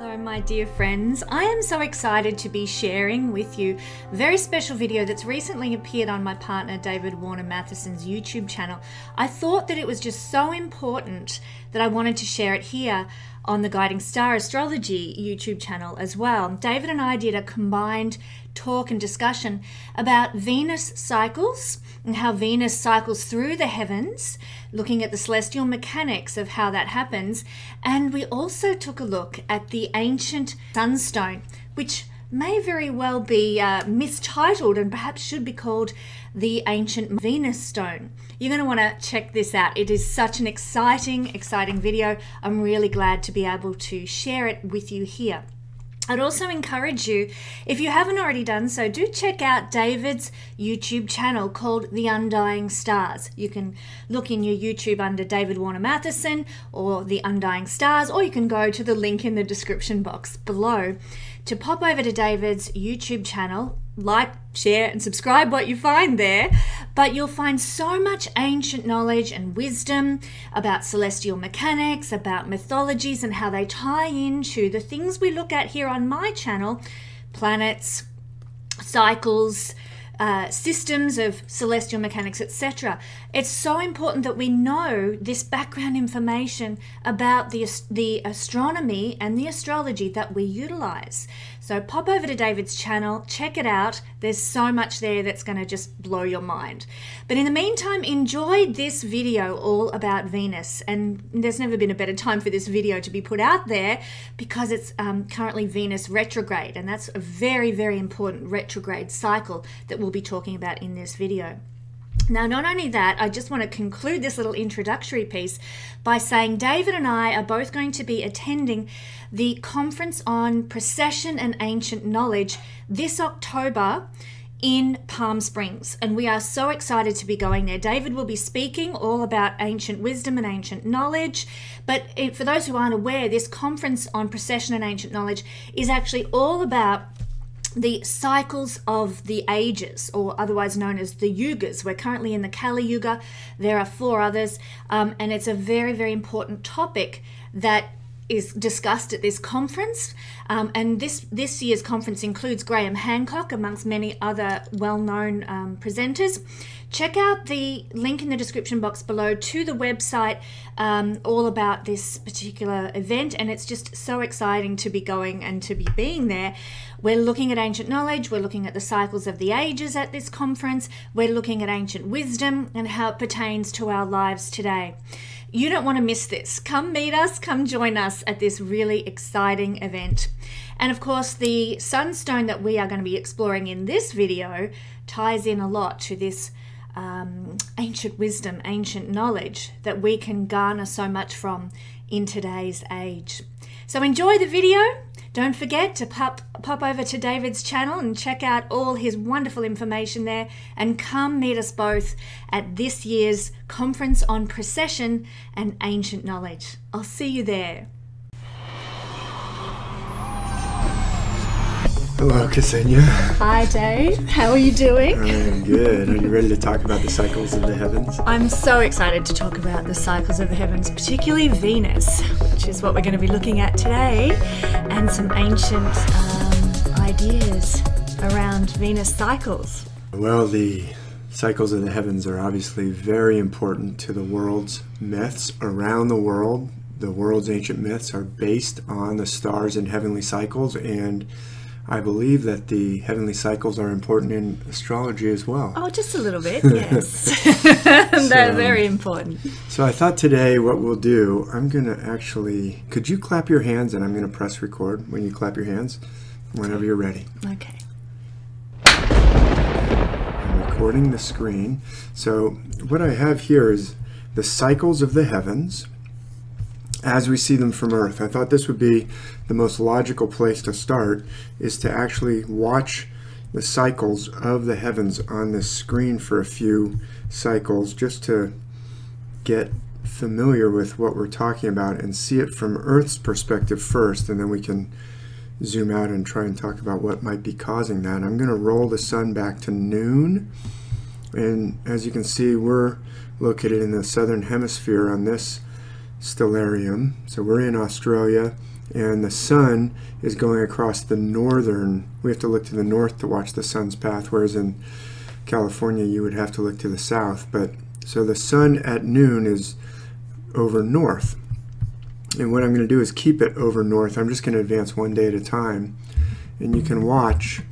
Hello my dear friends, I am so excited to be sharing with you a very special video that's recently appeared on my partner David Warner Mathisen's YouTube channel. I thought that it was just so important that I wanted to share it here on the Guiding Star Astrology YouTube channel as well. David and I did a combined talk and discussion about Venus cycles and how Venus cycles through the heavens, looking at the celestial mechanics of how that happens. And we also took a look at the ancient sunstone, which may very well be mistitled and perhaps should be called the ancient Venus stone. You're going to want to check this out. It is such an exciting video. I'm really glad to be able to share it with you here. I'd also encourage you, if you haven't already done so, do check out David's YouTube channel called The Undying Stars. You can look in your YouTube under David Warner Mathisen or The Undying Stars, or you can go to the link in the description box below to pop over to David's YouTube channel, like, share and subscribe what you find there. But you'll find so much ancient knowledge and wisdom about celestial mechanics, about mythologies and how they tie into the things we look at here on my channel: planets, cycles, systems of celestial mechanics, etc. It's so important that we know this background information about the astronomy and the astrology that we utilize. So pop over to David's channel, check it out. There's so much there that's going to just blow your mind. But in the meantime, enjoy this video all about Venus. And there's never been a better time for this video to be put out there, because it's currently Venus retrograde, and that's a very important retrograde cycle that will be talking about in this video. Now, not only that, I just want to conclude this little introductory piece by saying David and I are both going to be attending the Conference on Precession and Ancient Knowledge this October in Palm Springs, and we are so excited to be going there. David will be speaking all about ancient wisdom and ancient knowledge, but for those who aren't aware, this Conference on Precession and Ancient Knowledge is actually all about the cycles of the ages, or otherwise known as the Yugas. We're currently in the Kali Yuga. There are four others, and it's a very important topic that is discussed at this conference. And this year's conference includes Graham Hancock, amongst many other well-known presenters. Check out the link in the description box below to the website all about this particular event, and it's just so exciting to be going and to be being there. We're looking at ancient knowledge, we're looking at the cycles of the ages at this conference, we're looking at ancient wisdom and how it pertains to our lives today. You don't want to miss this. Come meet us, come join us at this really exciting event. And of course, the sunstone that we are going to be exploring in this video ties in a lot to this ancient wisdom, ancient knowledge that we can garner so much from in today's age. So enjoy the video. Don't forget to pop over to David's channel and check out all his wonderful information there, and come meet us both at this year's Conference on Precession and Ancient Knowledge. I'll see you there. Hello, Ksenia. Hi, Dave. How are you doing? I am good. Are you ready to talk about the cycles of the heavens? I'm so excited to talk about the cycles of the heavens, particularly Venus, which is what we're going to be looking at today, and some ancient ideas around Venus cycles. Well, the cycles of the heavens are obviously very important to the world's myths around the world. The world's ancient myths are based on the stars and heavenly cycles, and I believe that the heavenly cycles are important in astrology as well. Oh, just a little bit, yes. They're very important. So I thought today what we'll do, I'm going to actually, could you clap your hands, and I'm going to press record when you clap your hands, whenever you're ready. Okay. I'm recording the screen. So what I have here is the cycles of the heavens as we see them from Earth. I thought this would be the most logical place to start, is to actually watch the cycles of the heavens on this screen for a few cycles, just to get familiar with what we're talking about and see it from Earth's perspective first, and then we can zoom out and try and talk about what might be causing that. I'm going to roll the sun back to noon, and as you can see, we're located in the southern hemisphere on this Stellarium. So we're in Australia, and the sun is going across the northern, we have to look to the north to watch the sun's path, whereas in California you would have to look to the south. But so the sun at noon is over north, and what I'm going to do is keep it over north. I'm just going to advance one day at a time, and you can watch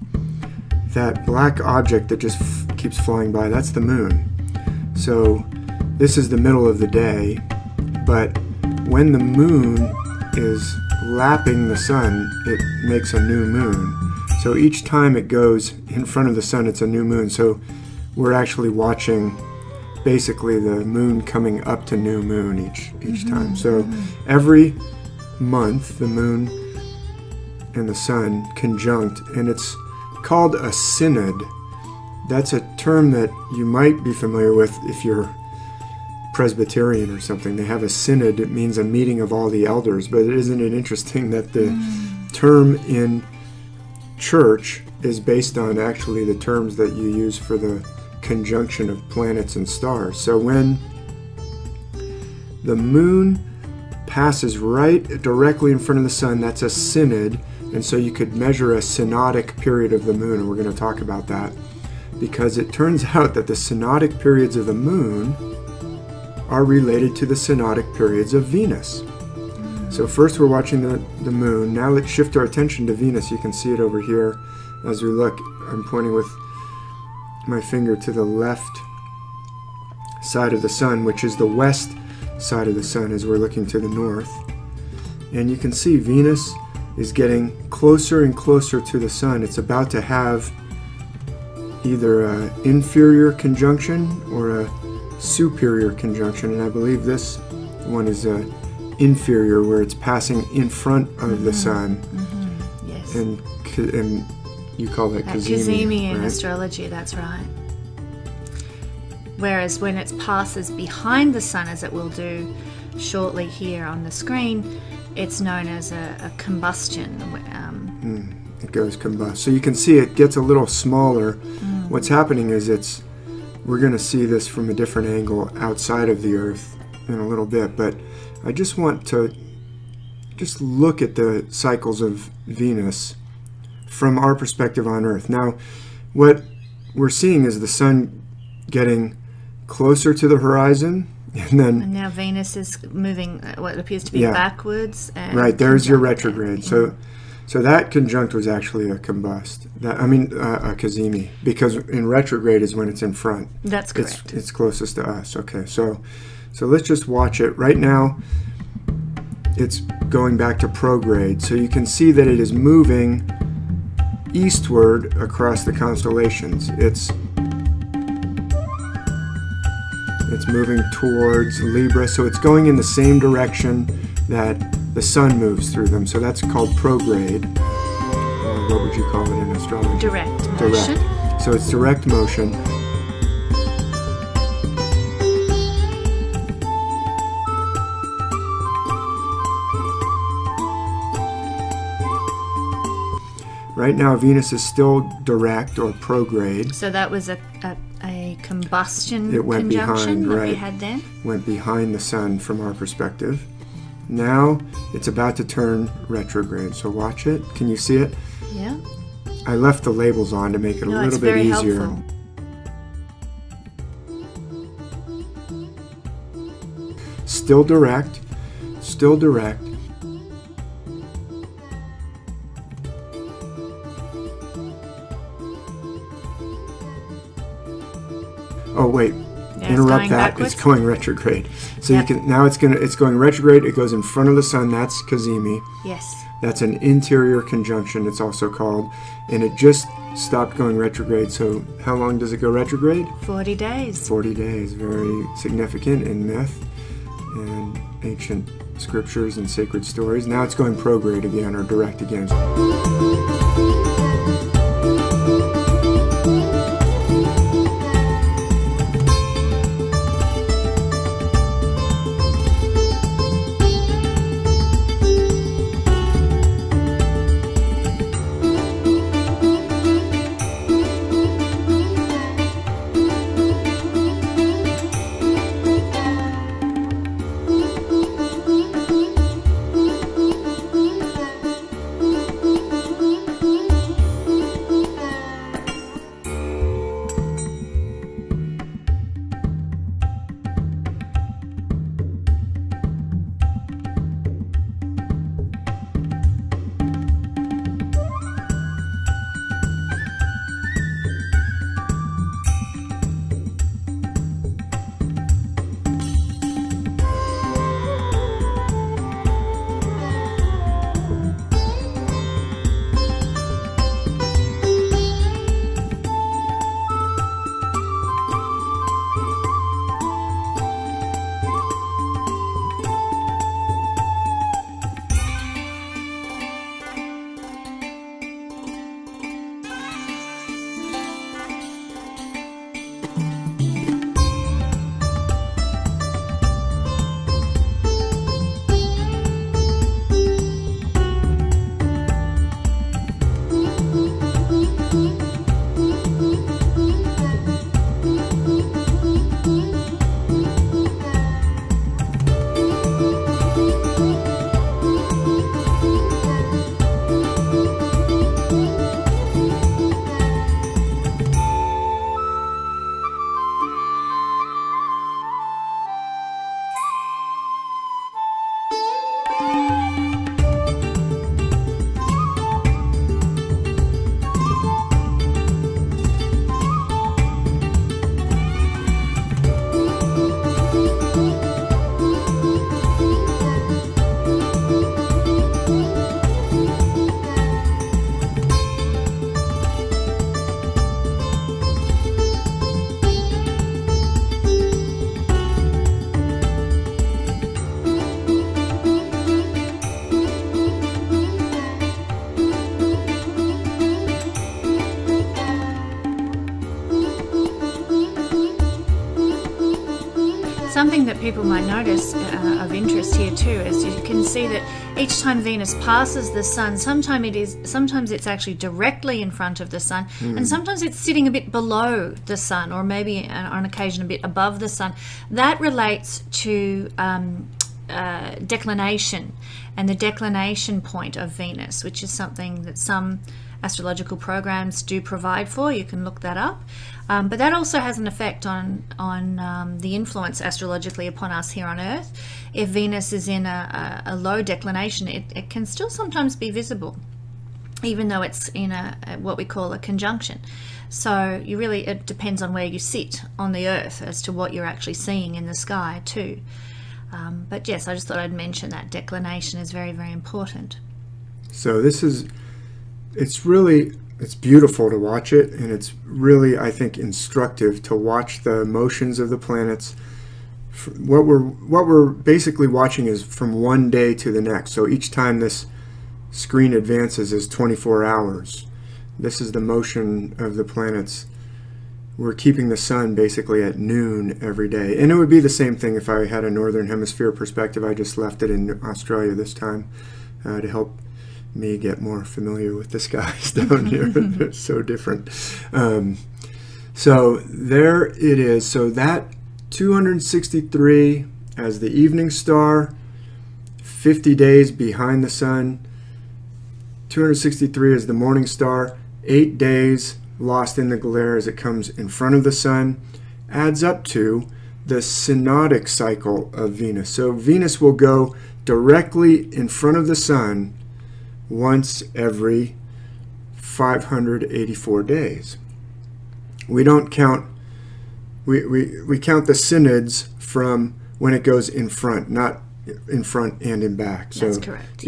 that black object that just keeps flying by. That's the moon. So this is the middle of the day, but when the moon is lapping the sun, it makes a new moon. So each time it goes in front of the sun, it's a new moon. So we're actually watching basically the moon coming up to new moon each time. So every month the moon and the sun conjunct, and it's called a synod. That's a term that you might be familiar with if you're Presbyterian or something. They have a synod. It means a meeting of all the elders. But isn't it interesting that the term in church is based on actually the terms that you use for the conjunction of planets and stars? So when the moon passes right directly in front of the sun, that's a synod. And so you could measure a synodic period of the moon, and we're going to talk about that, because it turns out that the synodic periods of the moon are related to the synodic periods of Venus. So first we're watching the moon. Now let's shift our attention to Venus. You can see it over here as we look. I'm pointing with my finger to the left side of the sun, which is the west side of the sun as we're looking to the north. And you can see Venus is getting closer and closer to the sun. It's about to have either an inferior conjunction or a superior conjunction, and I believe this one is inferior, where it's passing in front of the sun. Yes. And you call that Cazimi, right? In astrology, that's right. Whereas when it passes behind the sun, as it will do shortly here on the screen, it's known as a combustion. It goes combust. So you can see it gets a little smaller. What's happening is we're going to see this from a different angle outside of the Earth in a little bit, but I just want to just look at the cycles of Venus from our perspective on Earth. Now, what we're seeing is the sun getting closer to the horizon, and now Venus is moving what appears to be backwards. And right, there's your retrograde. So that conjunct was actually a combust. I mean, a Cazimi, because in retrograde is when it's in front. That's correct. It's closest to us. Okay, so let's just watch it. Right now, it's going back to prograde. So you can see that it is moving eastward across the constellations. It's moving towards Libra, so it's going in the same direction that the sun moves through them. So that's called prograde. What would you call it in astrology? Direct motion. So it's direct motion. Right now Venus is still direct or prograde. So that was a combustion conjunction that we had then? Went behind the sun from our perspective. Now it's about to turn retrograde, so watch it. Can you see it? Yeah. I left the labels on to make it a little bit easier. Helpful. Still direct, still direct. Oh wait. Interrupt that. Backwards. It's going retrograde. So you can now it's going retrograde. It goes in front of the sun. That's Cazimi. Yes. That's an interior conjunction, it's also called, and it just stopped going retrograde. So how long does it go retrograde? 40 days. 40 days, very significant in myth and ancient scriptures and sacred stories. Now it's going prograde again, or direct again. Something that people might notice of interest here too is you can see that each time Venus passes the sun, sometimes it's actually directly in front of the sun, and sometimes it's sitting a bit below the sun, or maybe on occasion a bit above the sun. That relates to declination and the declination point of Venus, which is something that some astrological programs do provide for. You can look that up, but that also has an effect on the influence astrologically upon us here on Earth. If Venus is in a low declination, it can still sometimes be visible, even though it's in what we call a conjunction. So it depends on where you sit on the Earth as to what you're actually seeing in the sky too. But yes, I just thought I'd mention that declination is very, very important. So this is, it's beautiful to watch it, and it's really, I think, instructive to watch the motions of the planets. What we're basically watching is from one day to the next. So each time this screen advances is 24 hours. This is the motion of the planets. We're keeping the sun basically at noon every day. And it would be the same thing if I had a northern hemisphere perspective. I just left it in Australia this time to help me get more familiar with the skies down here. They're so different. So there it is. So that 263 as the evening star, 50 days behind the sun. 263 as the morning star, 8 days lost in the glare as it comes in front of the sun, adds up to the synodic cycle of Venus. So Venus will go directly in front of the sun once every 584 days. We don't count, we count the synods from when it goes in front, not in front and in back. So that's correct.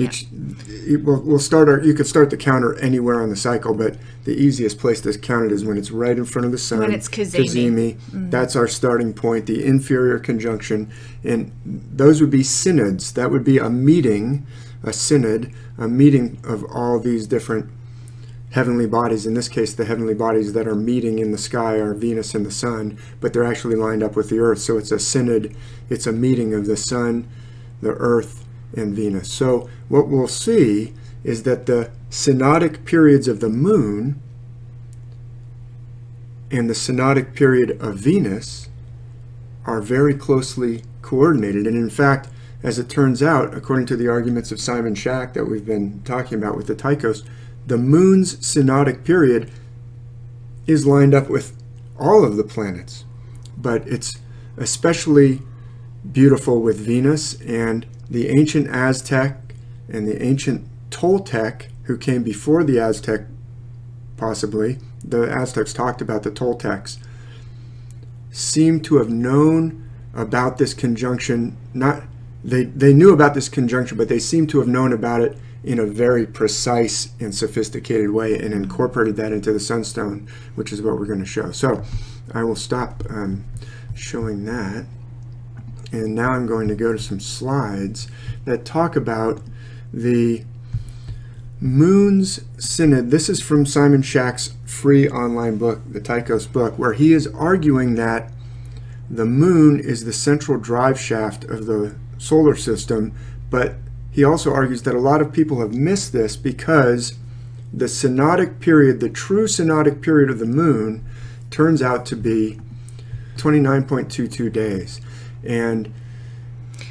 We'll start you could start the counter anywhere on the cycle, but the easiest place to count it is when it's right in front of the sun. When it's Cazimi. That's our starting point, the inferior conjunction. And those would be synods. That would be a meeting, a synod, a meeting of all these different heavenly bodies. In this case, the heavenly bodies that are meeting in the sky are Venus and the sun, but they're actually lined up with the Earth. So it's a synod, it's a meeting of the sun, the Earth, and Venus. So what we'll see is that the synodic periods of the moon and the synodic period of Venus are very closely coordinated. And in fact, as it turns out, according to the arguments of Simon Shack that we've been talking about with the Tychos, the moon's synodic period is lined up with all of the planets, but it's especially beautiful with Venus. And the ancient Aztec and the ancient Toltec, who came before the Aztec, possibly, the Aztecs talked about the Toltecs, seem to have known about this conjunction. They knew about this conjunction, but they seem to have known about it in a very precise and sophisticated way and incorporated that into the sunstone, which is what we're going to show. So I will stop showing that. And now I'm going to go to some slides that talk about the Moon's Synod. This is from Simon Shack's free online book, the Tychos book, where he is arguing that the Moon is the central drive shaft of the solar system, but he also argues that a lot of people have missed this because the synodic period, the true synodic period of the Moon, turns out to be 29.22 days. And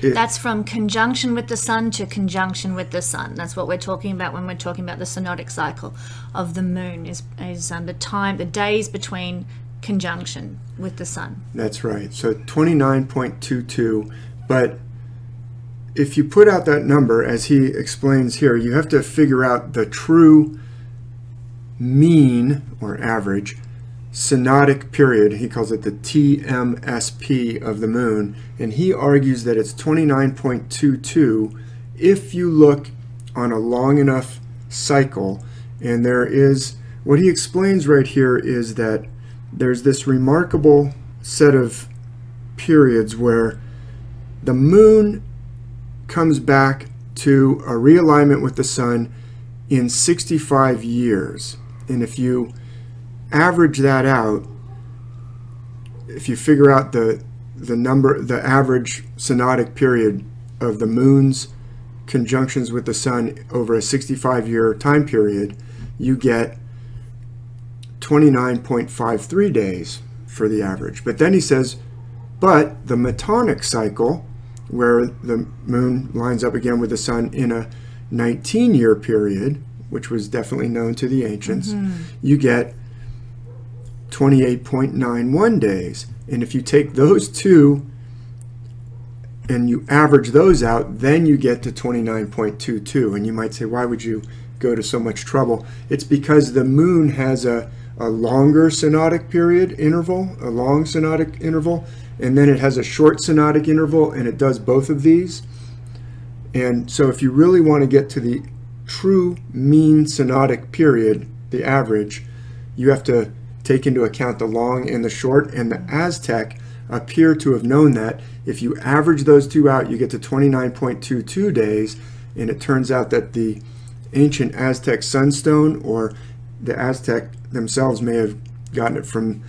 that's from conjunction with the sun to conjunction with the sun. That's what we're talking about when we're talking about the synodic cycle of the moon, is the time, the days between conjunction with the sun. That's right. So 29.22. But if you put out that number, as he explains here, you have to figure out the true mean or average synodic period. He calls it the TMSP of the moon, and he argues that it's 29.22 if you look on a long enough cycle. And there is, what he explains right here is that there's this remarkable set of periods where the moon comes back to a realignment with the sun in 65 years. And if you average that out, if you figure out the the average synodic period of the moon's conjunctions with the sun over a 65-year time period, you get 29.53 days for the average. But then he says, but the metonic cycle, where the moon lines up again with the sun in a 19-year period, which was definitely known to the ancients, you get 28.91 days. And if you take those two and you average those out, then you get to 29.22. And you might say, why would you go to so much trouble? It's because the moon has a longer synodic period interval, a long synodic interval, and then it has a short synodic interval, and it does both of these. And so if you really want to get to the true mean synodic period, the average, you have to take into account the long and the short, and the Aztec appear to have known that. If you average those two out, you get to 29.22 days, and it turns out that the ancient Aztec sunstone, or the Aztec themselves may have gotten it from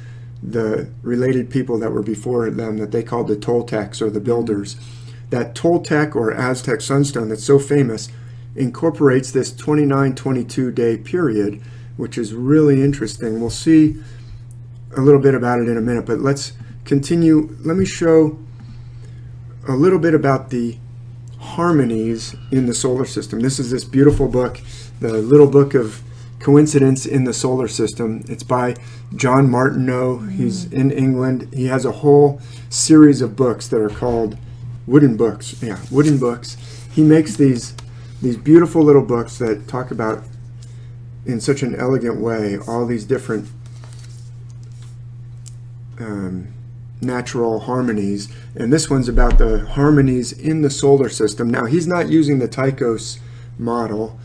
the related people that were before them that they called the Toltecs, or the builders. That Toltec or Aztec sunstone that's so famous incorporates this 29-22 day period, which is really interesting. We'll see a little bit about it in a minute, but let's continue. Let me show a little bit about the harmonies in the solar system. This is this beautiful book, The Little Book of Coincidence in the Solar System. It's by John Martineau. He's in England. He has a whole series of books that are called wooden books. Yeah, wooden books. He makes these beautiful little books that talk about, in such an elegant way, all these different natural harmonies. And this one's about the harmonies in the solar system. Now, he's not using the Tychos model.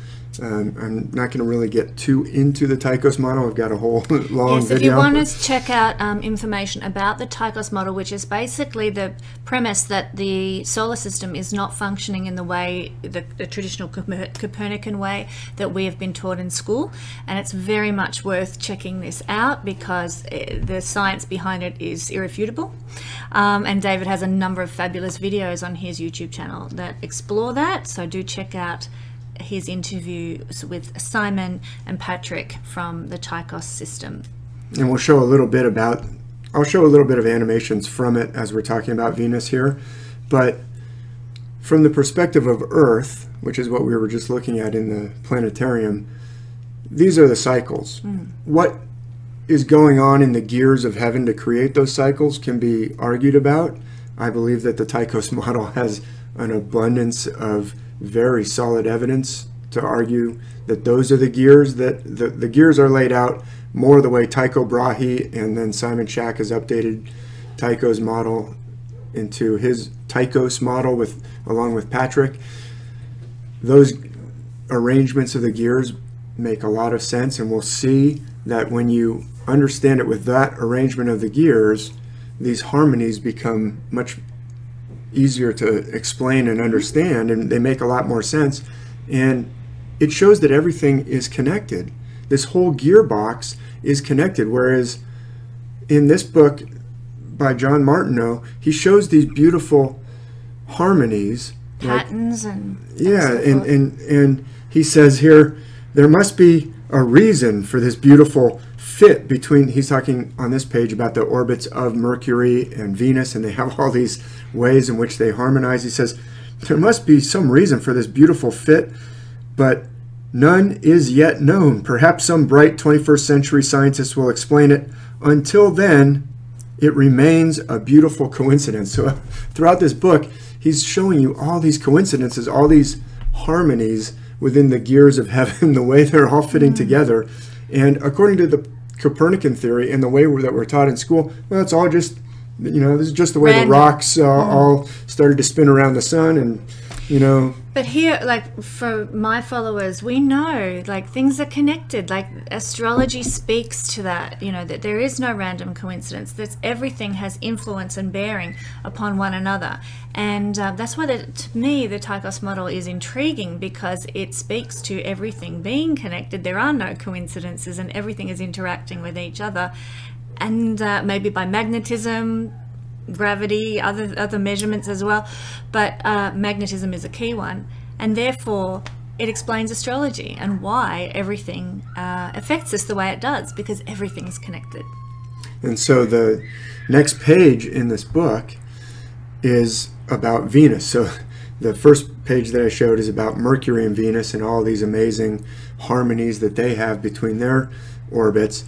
I'm not going to really get too into the Tychos model. I've got a whole long video. If you want to check out information about the Tychos model, which is basically the premise that the solar system is not functioning in the way, the traditional Copernican way that we have been taught in school, and it's very much worth checking this out because the science behind it is irrefutable. And David has a number of fabulous videos on his YouTube channel that explore that, so do check out his interviews with Simon and Patrick from the Tychos system. And we'll show a little bit about, I'll show a little bit of animations from it as we're talking about Venus here. But from the perspective of Earth, which is what we were just looking at in the planetarium, these are the cycles. What is going on in the gears of heaven to create those cycles can be argued about. I believe that the Tychos model has an abundance of very solid evidence to argue that those are the gears, that the gears are laid out more the way Tycho Brahe and then Simon Shack has updated Tycho's model into his Tychos model with, along with Patrick. Those arrangements of the gears make a lot of sense, and we'll see that when you understand it with that arrangement of the gears, these harmonies become much easier to explain and understand, and they make a lot more sense. And it shows that everything is connected. This whole gearbox is connected, whereas in this book by John Martineau, he shows these beautiful harmonies, patterns, like, and he says here there must be a reason for this beautiful fit between, he's talking on this page about the orbits of Mercury and Venus, and they have all these ways in which they harmonize. He says, there must be some reason for this beautiful fit, but none is yet known. Perhaps some bright 21st century scientist will explain it. Until then, it remains a beautiful coincidence. So throughout this book, he's showing you all these coincidences, all these harmonies within the gears of heaven, the way they're all fitting together. And according to the Copernican theory and the way that we're taught in school, well, it's all just, you know, this is just the way the rocks all started to spin around the sun, and, you know. But here, like, for my followers, we know, like, things are connected. Like, astrology speaks to that, you know, that there is no random coincidence. That everything has influence and bearing upon one another. And that's why, to me, the Tychos model is intriguing, because it speaks to everything being connected. There are no coincidences, and everything is interacting with each other. And maybe by magnetism, gravity, other measurements as well, but magnetism is a key one, and therefore it explains astrology and why everything affects us the way it does, because everything's connected. And so the next page in this book is about Venus. So the first page that I showed is about Mercury and Venus and all these amazing harmonies that they have between their orbits.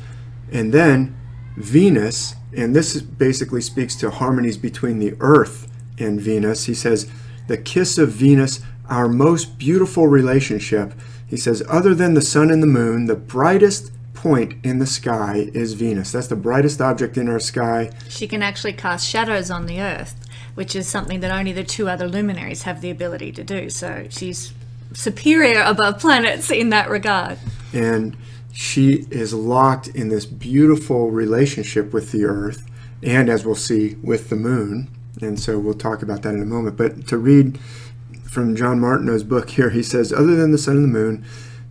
And then Venus, and this basically speaks to harmonies between the Earth and Venus. He says, the kiss of Venus, our most beautiful relationship. He says, other than the sun and the moon, the brightest point in the sky is Venus. That's the brightest object in our sky. She can actually cast shadows on the Earth, which is something that only the two other luminaries have the ability to do. So she's superior above planets in that regard. And she is locked in this beautiful relationship with the Earth, and as we'll see, with the moon. And so we'll talk about that in a moment. But to read from John Martineau's book here, he says, other than the sun and the moon,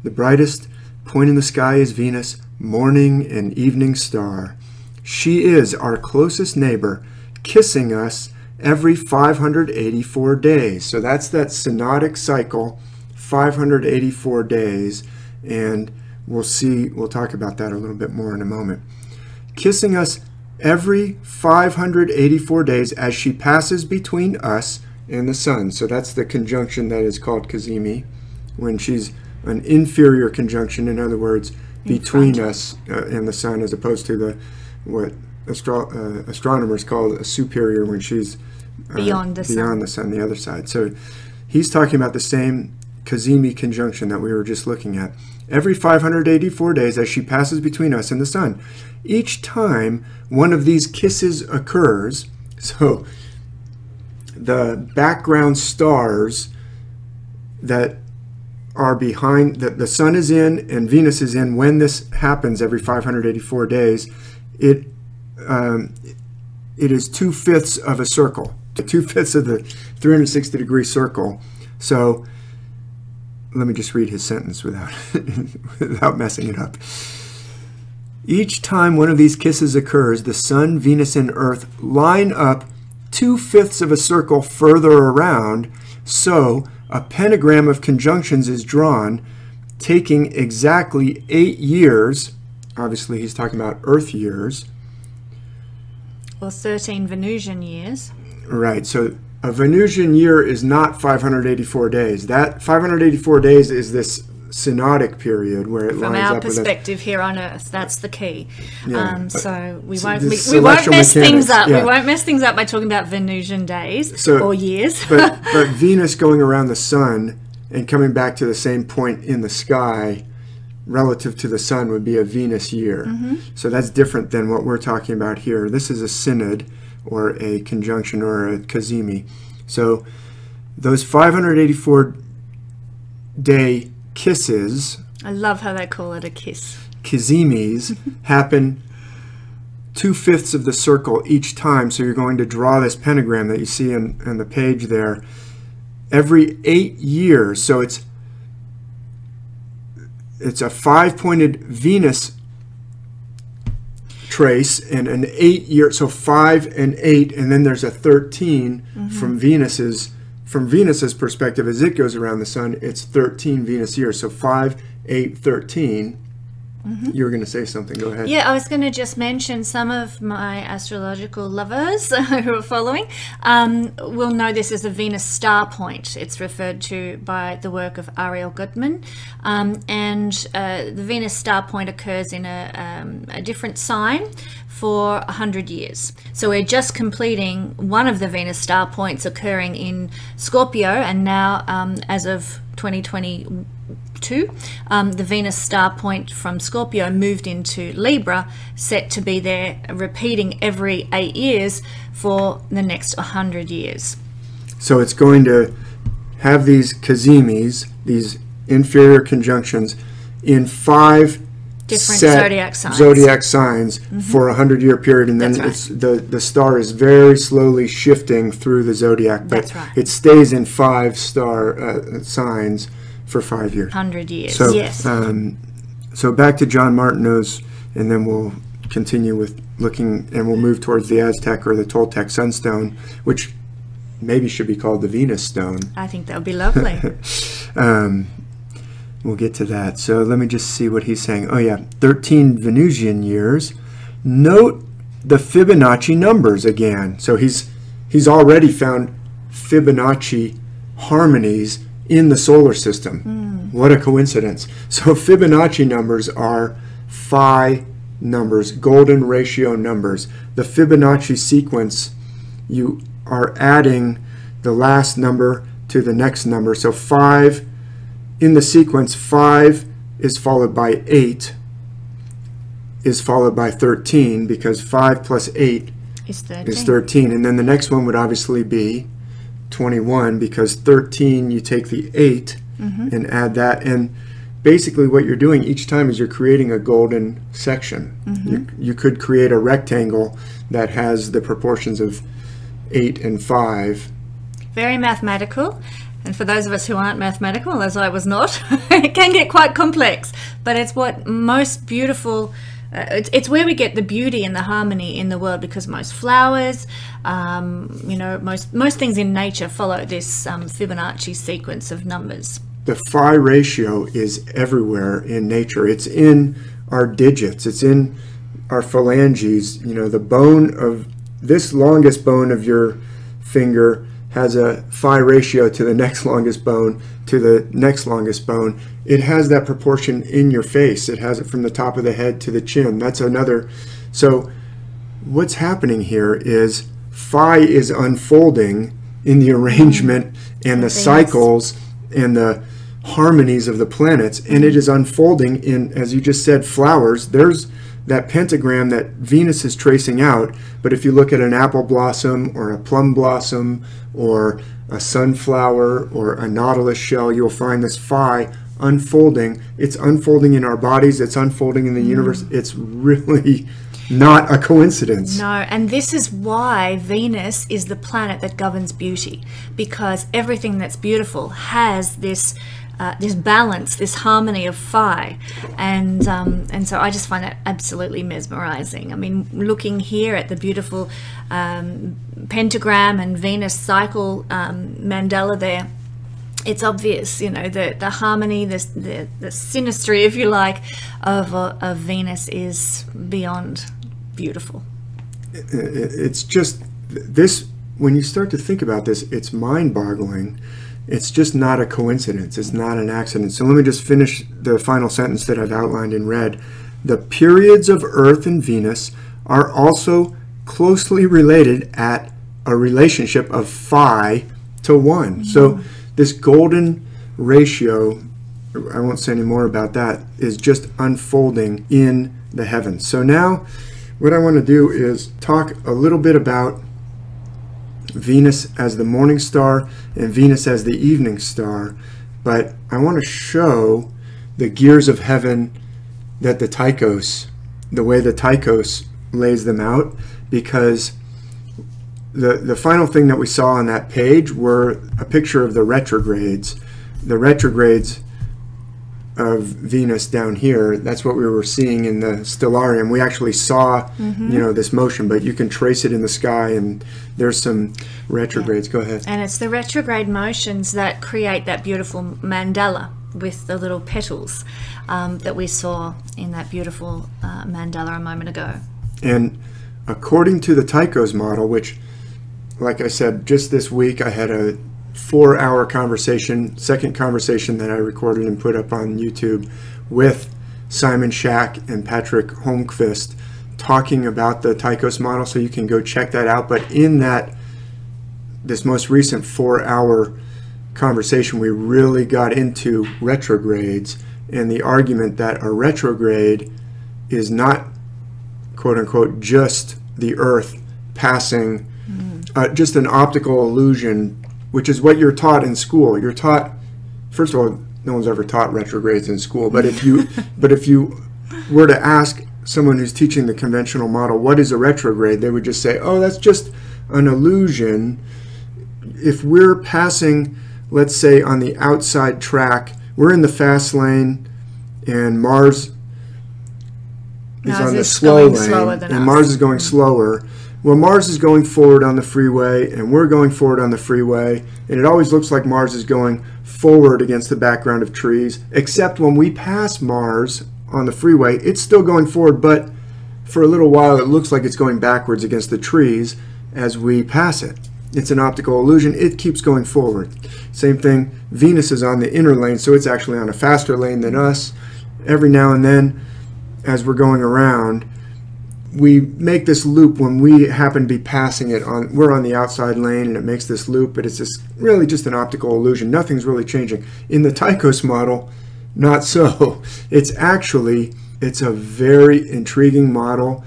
the brightest point in the sky is Venus, morning and evening star. She is our closest neighbor, kissing us every 584 days. So that's that synodic cycle, 584 days. And we'll see, we'll talk about that a little bit more in a moment. Kissing us every 584 days as she passes between us and the sun. So that's the conjunction that is called Cazimi, when she's an inferior conjunction, in other words, between us and the sun, as opposed to the what astronomers call a superior, when she's beyond the sun, the other side. So he's talking about the same Cazimi conjunction that we were just looking at. Every 584 days as she passes between us and the sun. Each time one of these kisses occurs, so the background stars that are behind, that the sun is in and Venus is in, when this happens every 584 days, it is 2/5 of a circle, 2/5 of the 360-degree circle. So let me just read his sentence without messing it up. Each time one of these kisses occurs, the sun, Venus, and Earth line up 2/5 of a circle further around, so a pentagram of conjunctions is drawn, taking exactly 8 years. Obviously, he's talking about Earth years. Well, 13 Venusian years. Right, so a Venusian year is not 584 days. That 584 days is this synodic period where it lines up with us. From our perspective here on Earth, that's the key. Yeah, so we won't mess things up. Yeah. We won't mess things up by talking about Venusian days or years. but Venus going around the sun and coming back to the same point in the sky relative to the sun would be a Venus year. Mm-hmm. So that's different than what we're talking about here. This is a synod or a conjunction or a Cazimi. So those 584-day kisses, I love how they call it a kiss, Cazimis, happen 2/5 of the circle each time. So you're going to draw this pentagram that you see in the page there every 8 years. So it's a 5-pointed Venus trace and an 8-year, so 5 and 8, and then there's a 13. Mm-hmm. From Venus's perspective, as it goes around the sun, it's 13 Venus years. So 5, 8, 13. Mm-hmm. You were going to say something. Go ahead. Yeah, I was going to just mention some of my astrological lovers who are following will know this as a Venus star point. It's referred to by the work of Ariel Goodman. The Venus star point occurs in a different sign for 100 years. So we're just completing one of the Venus star points occurring in Scorpio, and now as of 2022, the Venus star point from Scorpio moved into Libra, set to be there repeating every 8 years for the next 100 years. So it's going to have these Cazimis, these inferior conjunctions, in 5 different zodiac signs mm-hmm. for a 100-year period, and then the star is very slowly shifting through the zodiac, but it stays in 5-star signs for 5 years. 100 years. So, yes. So back to John Martineau's, and then we'll continue with looking, and we'll move towards the Aztec or the Toltec Sunstone, which maybe should be called the Venus Stone. I think that would be lovely. We'll get to that. So let me just see what he's saying. Oh yeah, 13 Venusian years. Note the Fibonacci numbers again. So he's already found Fibonacci harmonies in the solar system. What a coincidence. So Fibonacci numbers are phi numbers, golden ratio numbers. The Fibonacci sequence, you are adding the last number to the next number. So 5 in the sequence, 5 is followed by 8 is followed by 13, because 5 plus 8 is 13. And then the next one would obviously be 21, because 13, you take the 8 and add that. And basically what you're doing each time is you're creating a golden section. You could create a rectangle that has the proportions of 8 and 5. Very mathematical. And for those of us who aren't mathematical, as I was not, it can get quite complex. But it's what most beautiful, it's where we get the beauty and the harmony in the world, because most flowers, you know, most things in nature follow this Fibonacci sequence of numbers. The phi ratio is everywhere in nature. It's in our digits. It's in our phalanges. You know, the bone of this longest bone of your finger has a phi ratio to the next longest bone, to the next longest bone. It has that proportion in your face. It has it from the top of the head to the chin. That's another. So what's happening here is phi is unfolding in the arrangement and the cycles and the harmonies of the planets. And it is unfolding in, as you just said, flowers. There's that pentagram that Venus is tracing out, but if you look at an apple blossom or a plum blossom or a sunflower or a nautilus shell, you'll find this phi unfolding. It's unfolding in our bodies, it's unfolding in the universe. It's really not a coincidence. No, and this is why Venus is the planet that governs beauty, because everything that's beautiful has this this balance, this harmony of phi, and so I just find it absolutely mesmerizing. I mean, looking here at the beautiful pentagram and Venus cycle mandala there, it's obvious, you know, the harmony, the synastry, if you like, of Venus is beyond beautiful. It's just this, when you start to think about this, it's mind-boggling. It's just not a coincidence. It's not an accident. So let me just finish the final sentence that I've outlined in red. The periods of Earth and Venus are also closely related at a relationship of phi to 1. So this golden ratio, I won't say any more about that, is just unfolding in the heavens. So now what I want to do is talk a little bit about Venus as the morning star and Venus as the evening star, but I want to show the gears of heaven that the Tychos, the way the Tychos lays them out, because the final thing that we saw on that page were a picture of the retrogrades of Venus down here. That's what we were seeing in the Stellarium. We actually saw, you know, this motion, but you can trace it in the sky, and there's some retrogrades. Go ahead. And it's the retrograde motions that create that beautiful mandala with the little petals that we saw in that beautiful mandala a moment ago. And according to the Tychos model, which, like I said, just this week I had a four-hour conversation, second conversation that I recorded and put up on YouTube with Simon Shack and Patrick Holmquist talking about the Tychos model, so you can go check that out. But in this most recent four-hour conversation, we really got into retrogrades and the argument that a retrograde is not, quote-unquote, just the Earth passing, just an optical illusion, which is what you're taught in school. You're taught, first of all, no one's ever taught retrogrades in school, but if you were to ask someone who's teaching the conventional model, what is a retrograde, they would just say, oh, that's just an illusion. If we're passing, let's say, on the outside track, we're in the fast lane and Mars is on the slow lane, and Mars is going slower. Well, Mars is going forward on the freeway, and we're going forward on the freeway, and it always looks like Mars is going forward against the background of trees, except when we pass Mars on the freeway, it's still going forward, but for a little while it looks like it's going backwards against the trees as we pass it. It's an optical illusion. It keeps going forward. Same thing, Venus is on the inner lane, so it's actually on a faster lane than us. Every now and then, as we're going around, we make this loop when we happen to be passing it on. We're on the outside lane and it makes this loop, but it's just really just an optical illusion. Nothing's really changing. In the Tychos model, not so. It's a very intriguing model.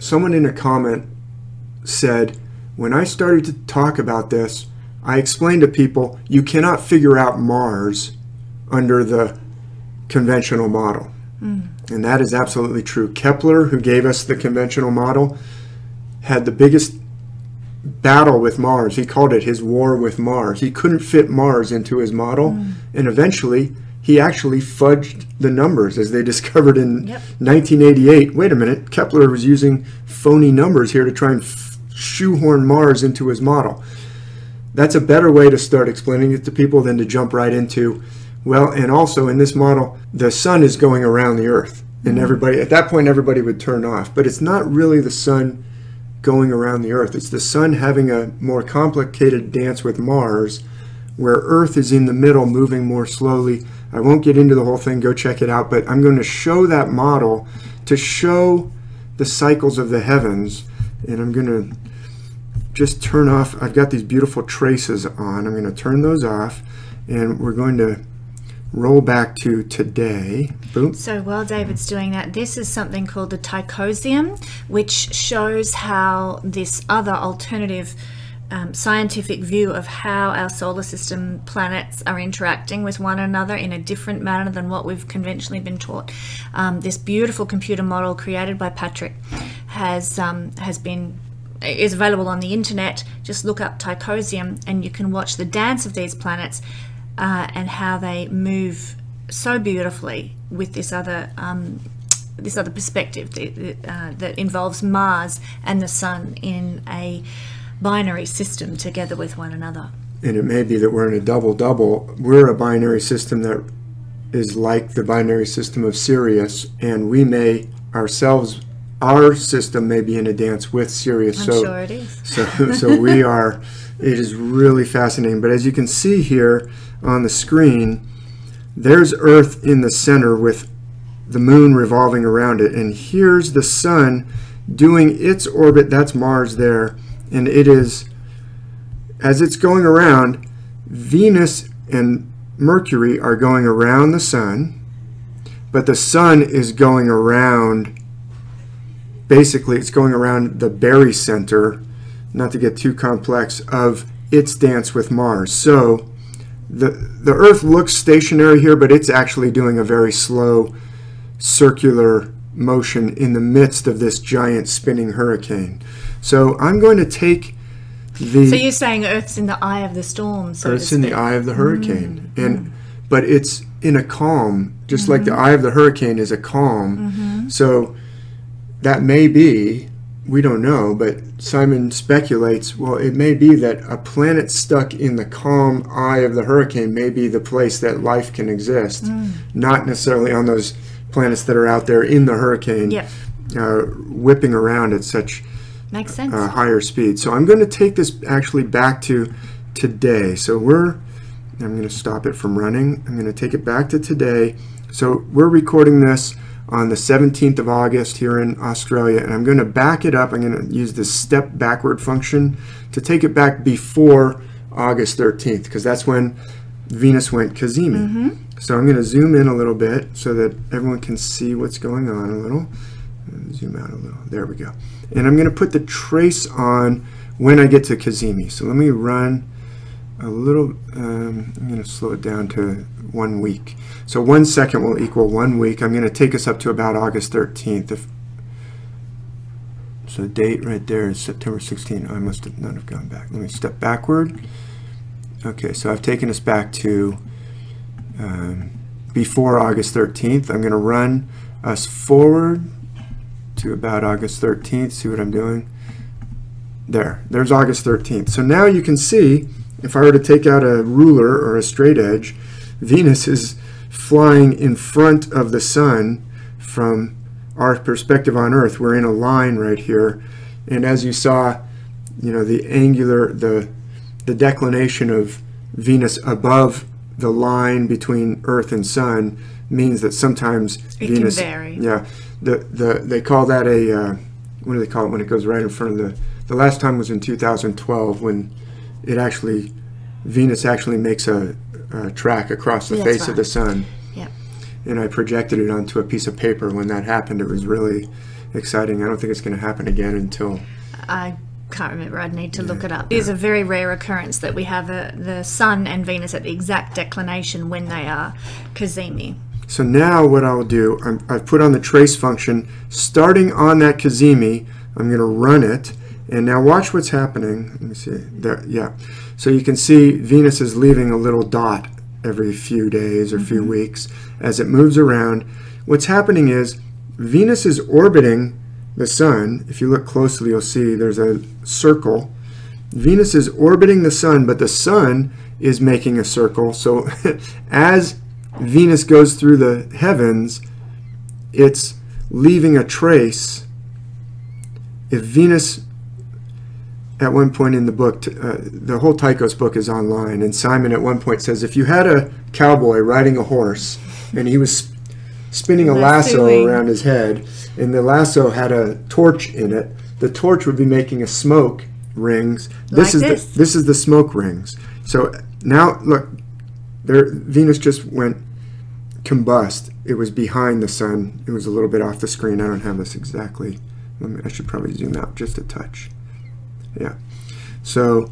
Someone in a comment said, when I started to talk about this, I explained to people, you cannot figure out Mars under the conventional model. And that is absolutely true. Kepler, who gave us the conventional model, had the biggest battle with Mars. He called it his war with Mars. He couldn't fit Mars into his model, and eventually he actually fudged the numbers, as they discovered in 1988. Wait a minute, Kepler was using phony numbers here to try and shoehorn Mars into his model. That's a better way to start explaining it to people than to jump right into, well, and also in this model, the sun is going around the earth, and everybody, at that point, everybody would turn off. But it's not really the sun going around the earth. It's the sun having a more complicated dance with Mars, where earth is in the middle, moving more slowly. I won't get into the whole thing. Go check it out. But I'm going to show that model to show the cycles of the heavens. And I'm going to just turn off. I've got these beautiful traces on. I'm going to turn those off, and we're going to roll back to today. Boom. So while David's doing that, this is something called the Tychosium, which shows how this other alternative scientific view of how our solar system planets are interacting with one another in a different manner than what we've conventionally been taught. This beautiful computer model created by Patrick is available on the internet. Just look up Tychosium and you can watch the dance of these planets and how they move so beautifully with this other perspective that involves Mars and the Sun in a binary system together with one another. And it may be that we're in a double-double. We're a binary system that is like the binary system of Sirius, and we may ourselves, our system may be in a dance with Sirius. I'm sure it is. So we are, it is really fascinating. But as you can see here on the screen, there's Earth in the center with the moon revolving around it. And here's the sun doing its orbit. That's Mars there. And it is, as it's going around, Venus and Mercury are going around the sun, but the sun is going around, basically it's going around the barycenter, not to get too complex, of its dance with Mars. So the Earth looks stationary here, but it's actually doing a very slow circular motion in the midst of this giant spinning hurricane. So I'm going to take the... So you're saying Earth's in the eye of the storm, so Earth's in the eye of the hurricane. But it's in a calm, just like the eye of the hurricane is a calm. So that may be, we don't know, but Simon speculates, well, it may be that a planet stuck in the calm eye of the hurricane may be the place that life can exist, not necessarily on those planets that are out there in the hurricane, whipping around at such... Makes sense. Higher speed. So I'm going to take this actually back to today. So I'm going to stop it from running. I'm going to take it back to today. So we're recording this on the 17th of August here in Australia, and I'm going to back it up. I'm going to use this step backward function to take it back before August 13th, because that's when Venus went Cazimi. So I'm going to zoom in a little bit so that everyone can see what's going on a little. Zoom out a little. There we go. And I'm going to put the trace on when I get to Cazimi. So let me run a little, I'm going to slow it down to 1 week. So 1 second will equal 1 week. I'm going to take us up to about August 13th. So the date right there is September 16th. I must have not have gone back. Let me step backward. Okay, so I've taken us back to before August 13th. I'm going to run us forward to about August 13th. See what I'm doing? There's August 13th. So now you can see, if I were to take out a ruler or a straight edge, Venus is flying in front of the sun from our perspective on Earth. We're in a line right here. And as you saw, you know, the angular, the declination of Venus above the line between Earth and sun means that sometimes Venus can vary. Yeah, they call that a what do they call it when it goes right in front of the? The last time was in 2012 when it actually Venus makes a track across the face of the sun. Yeah, and I projected it onto a piece of paper when that happened. It was really exciting. I don't think it's going to happen again until I can't remember. I'd need to look it up. There's a very rare occurrence that we have the sun and Venus at the exact declination when they are Cazimi. So now what I'll do, I've put on the trace function, starting on that Cazimi, I'm going to run it, and now watch what's happening. Let me see, there, yeah. So you can see Venus is leaving a little dot every few days or few weeks as it moves around. What's happening is Venus is orbiting the sun. If you look closely, you'll see there's a circle. Venus is orbiting the sun, but the sun is making a circle. So as Venus goes through the heavens, it's leaving a trace. If Venus, at one point in the book, the whole Tychos book is online, and Simon at one point says, if you had a cowboy riding a horse, and he was spinning a lasso around his head, and the lasso had a torch in it, the torch would be making a smoke rings. This is the smoke rings. So now look, there Venus just went combust. It was behind the sun. It was a little bit off the screen. I don't have this exactly. I should probably zoom out just a touch. Yeah. So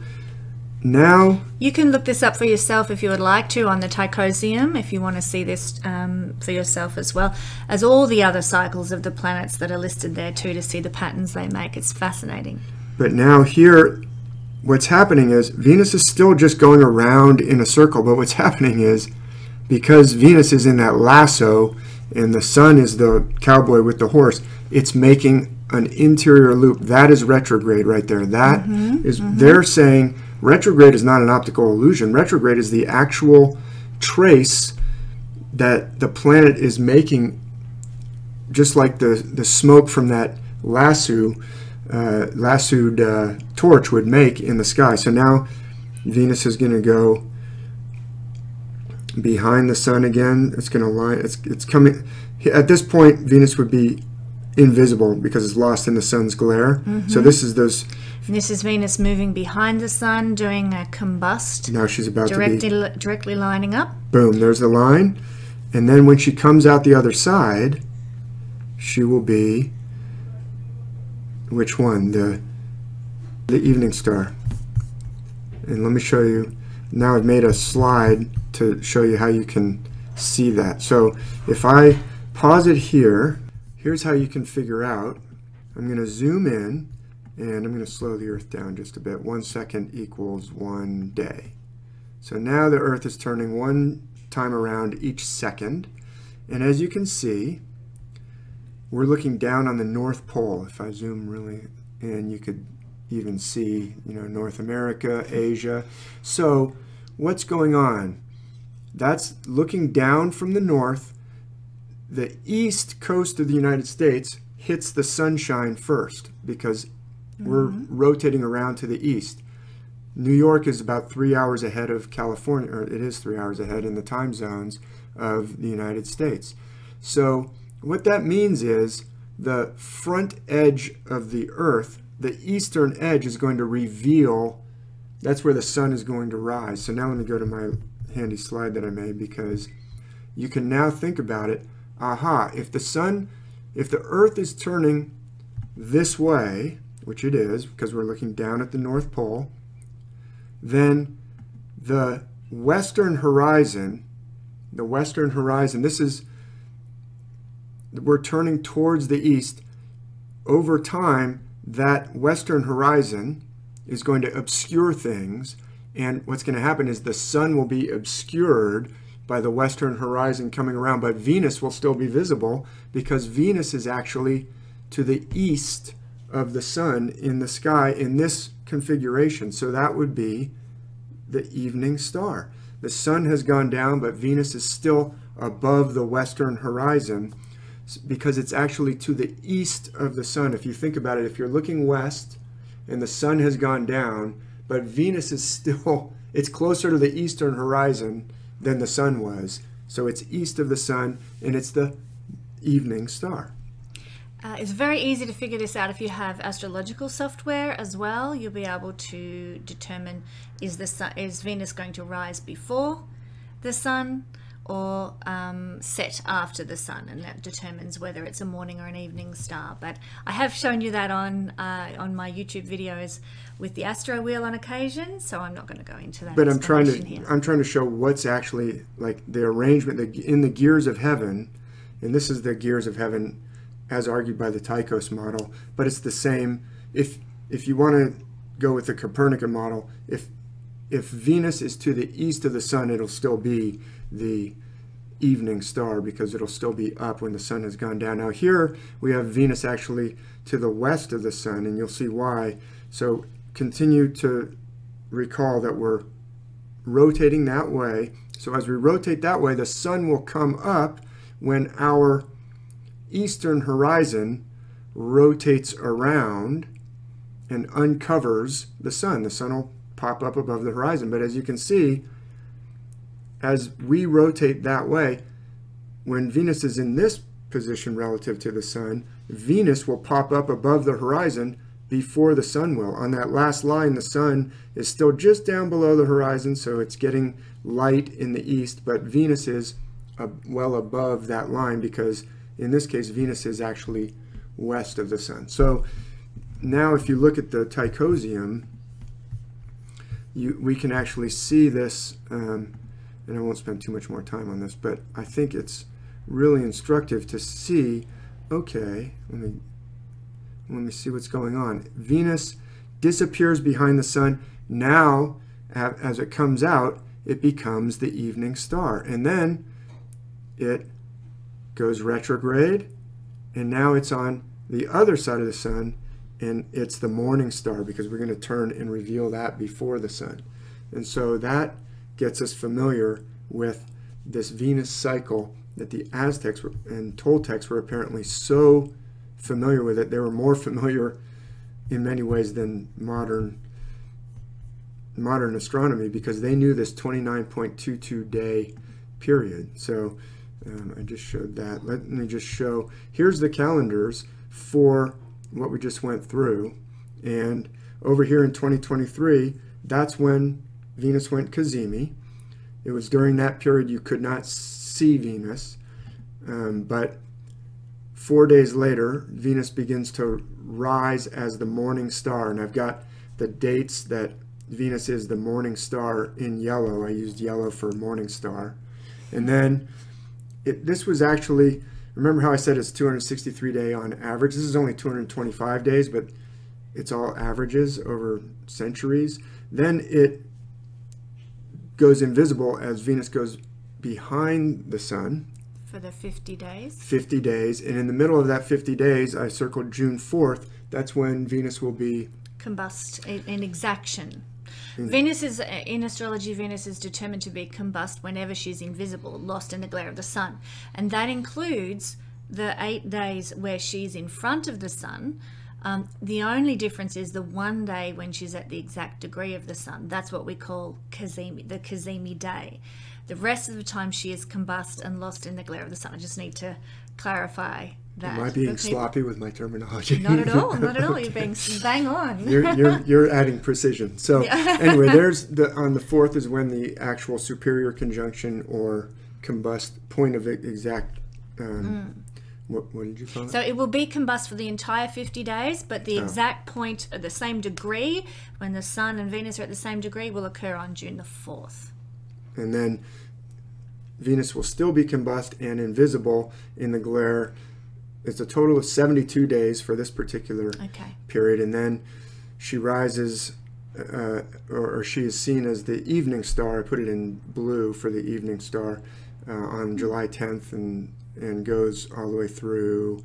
now you can look this up for yourself if you would like to on the Tychosium, if you want to see this for yourself, as well as all the other cycles of the planets that are listed there too, to see the patterns they make. It's fascinating. But now here what's happening is Venus is still just going around in a circle, but what's happening is, because Venus is in that lasso and the sun is the cowboy with the horse, it's making an interior loop. That is retrograde right there. That is they're saying retrograde is not an optical illusion. Retrograde is the actual trace that the planet is making, just like the smoke from that lassoed torch would make in the sky. So now Venus is going to go behind the sun again. It's going to line. It's coming. At this point, Venus would be invisible because it's lost in the sun's glare. So this is those. And this is Venus moving behind the sun, doing a combust. Now she's about to be directly lining up. Boom! There's the line, and then when she comes out the other side, she will be which one? The evening star. And let me show you. Now I've made a slide to show you how you can see that. So if I pause it here. Here's how you can figure out. I'm going to zoom in, and I'm going to slow the Earth down just a bit. 1 second equals 1 day. So now the Earth is turning one time around each second. And as you can see, we're looking down on the North Pole. If I zoom really in, you could even see, you know, North America, Asia. So what's going on? That's looking down from the north. The east coast of the United States hits the sunshine first because we're rotating around to the east. New York is about 3 hours ahead of California, or it is 3 hours ahead in the time zones of the United States. So what that means is the front edge of the Earth, the eastern edge, is going to reveal, that's where the sun is going to rise. So now let me go to my handy slide that I made, because you can now think about it. Aha, if the Earth is turning this way, which it is, because we're looking down at the North Pole, then the western horizon, this is, we're turning towards the east. Over time, that western horizon is going to obscure things, and what's going to happen is the sun will be obscured by the western horizon coming around, but Venus will still be visible because Venus is actually to the east of the sun in the sky in this configuration. So that would be the evening star. The sun has gone down, but Venus is still above the western horizon because it's actually to the east of the sun. If you think about it, if you're looking west and the sun has gone down, but Venus is still, it's closer to the eastern horizon than the sun was. So it's east of the sun and it's the evening star. It's very easy to figure this out if you have astrological software as well. You'll be able to determine is Venus going to rise before the sun or set after the sun, and that determines whether it's a morning or an evening star. But I have shown you that on my YouTube videos with the astro wheel on occasion, so I'm not going to go into that. But I'm trying to show what's actually like the arrangement in the gears of heaven, and this is the gears of heaven as argued by the Tychos model, but it's the same. If you want to go with the Copernican model, if Venus is to the east of the sun, it'll still be the evening star because it'll still be up when the sun has gone down. Now here we have Venus actually to the west of the sun, and you'll see why. So continue to recall that we're rotating that way. So as we rotate that way, the sun will come up when our eastern horizon rotates around and uncovers the sun. The sun will pop up above the horizon. But as you can see, as we rotate that way, when Venus is in this position relative to the sun, Venus will pop up above the horizon before the sun will. On that last line, the sun is still just down below the horizon, so it's getting light in the east, but Venus is well above that line because in this case, Venus is actually west of the sun. So now if you look at the Tychosium, we can actually see this, and I won't spend too much more time on this, but I think it's really instructive to see, okay, let me see what's going on. Venus disappears behind the sun. Now, as it comes out, it becomes the evening star. And then it goes retrograde, and now it's on the other side of the sun, and it's the morning star because we're going to turn and reveal that before the sun. And so that gets us familiar with this Venus cycle that the Aztecs and Toltecs were apparently so familiar with. It they were more familiar in many ways than modern astronomy because they knew this 29.22 day period. So I just showed that. Let me just show, here's the calendars for what we just went through. And over here in 2023, that's when Venus went Cazimi. It was during that period you could not see Venus. But 4 days later, Venus begins to rise as the morning star. And I've got the dates that Venus is the morning star in yellow. I used yellow for morning star. And then this was actually, remember how I said it's 263 day on average? This is only 225 days, but it's all averages over centuries. Then it goes invisible as Venus goes behind the sun. For the 50 days. 50 days. And in the middle of that 50 days, I circled June 4th. That's when Venus will be... combust, in exaction. Venus is, in astrology, Venus is determined to be combust whenever she's invisible, lost in the glare of the sun. And that includes the 8 days where she's in front of the sun. The only difference is the 1 day when she's at the exact degree of the sun. That's what we call Cazimi, the Cazimi day. The rest of the time she is combust and lost in the glare of the sun. I just need to clarify that. Am I being sloppy with my terminology? Not at all, not at all. Okay. You're being bang on. You're adding precision. So yeah. Anyway, there's on the 4th is when the actual superior conjunction or combust point of exact, what did you call it? So it will be combust for the entire 50 days, but the exact point at the same degree when the sun and Venus are at the same degree will occur on June the 4th. And then Venus will still be combust and invisible in the glare. It's a total of 72 days for this particular period. And then she rises, or she is seen as the evening star. I put it in blue for the evening star on July 10th and goes all the way through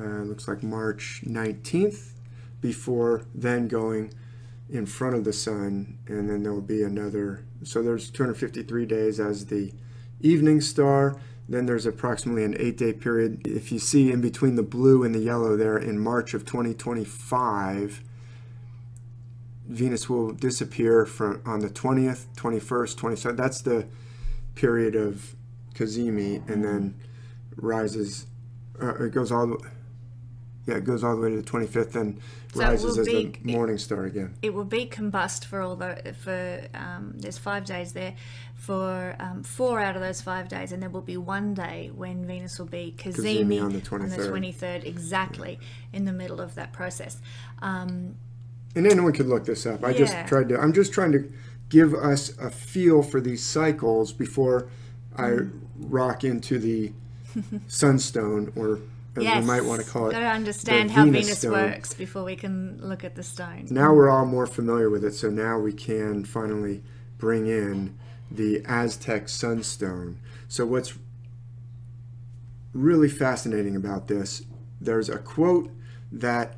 looks like March 19th, before then going in front of the sun, and then there will be another. So there's 253 days as the evening star. Then there's approximately an 8-day period. If you see in between the blue and the yellow there, in March of 2025, Venus will disappear from on the 20th, 21st, 27th. That's the period of Cazimi, and then rises. It goes all the way to the 25th, and so rises as the morning star again. It will be combust for all the there's 5 days there, for 4 out of those 5 days, and there will be 1 day when Venus will be Cazimi on the 23rd, exactly, yeah, in the middle of that process. And anyone could look this up. I just tried to. I'm just trying to give us a feel for these cycles before I rock into the sunstone, or as we might want to call it. Got to understand how Venus works before we can look at the stone. Now we're all more familiar with it, so now we can finally bring in the Aztec Sunstone. So what's really fascinating about this, there's a quote that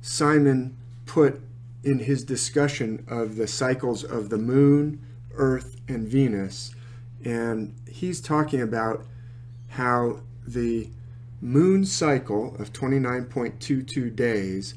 Simon put in his discussion of the cycles of the moon, Earth, and Venus, and he's talking about how the moon cycle of 29.22 days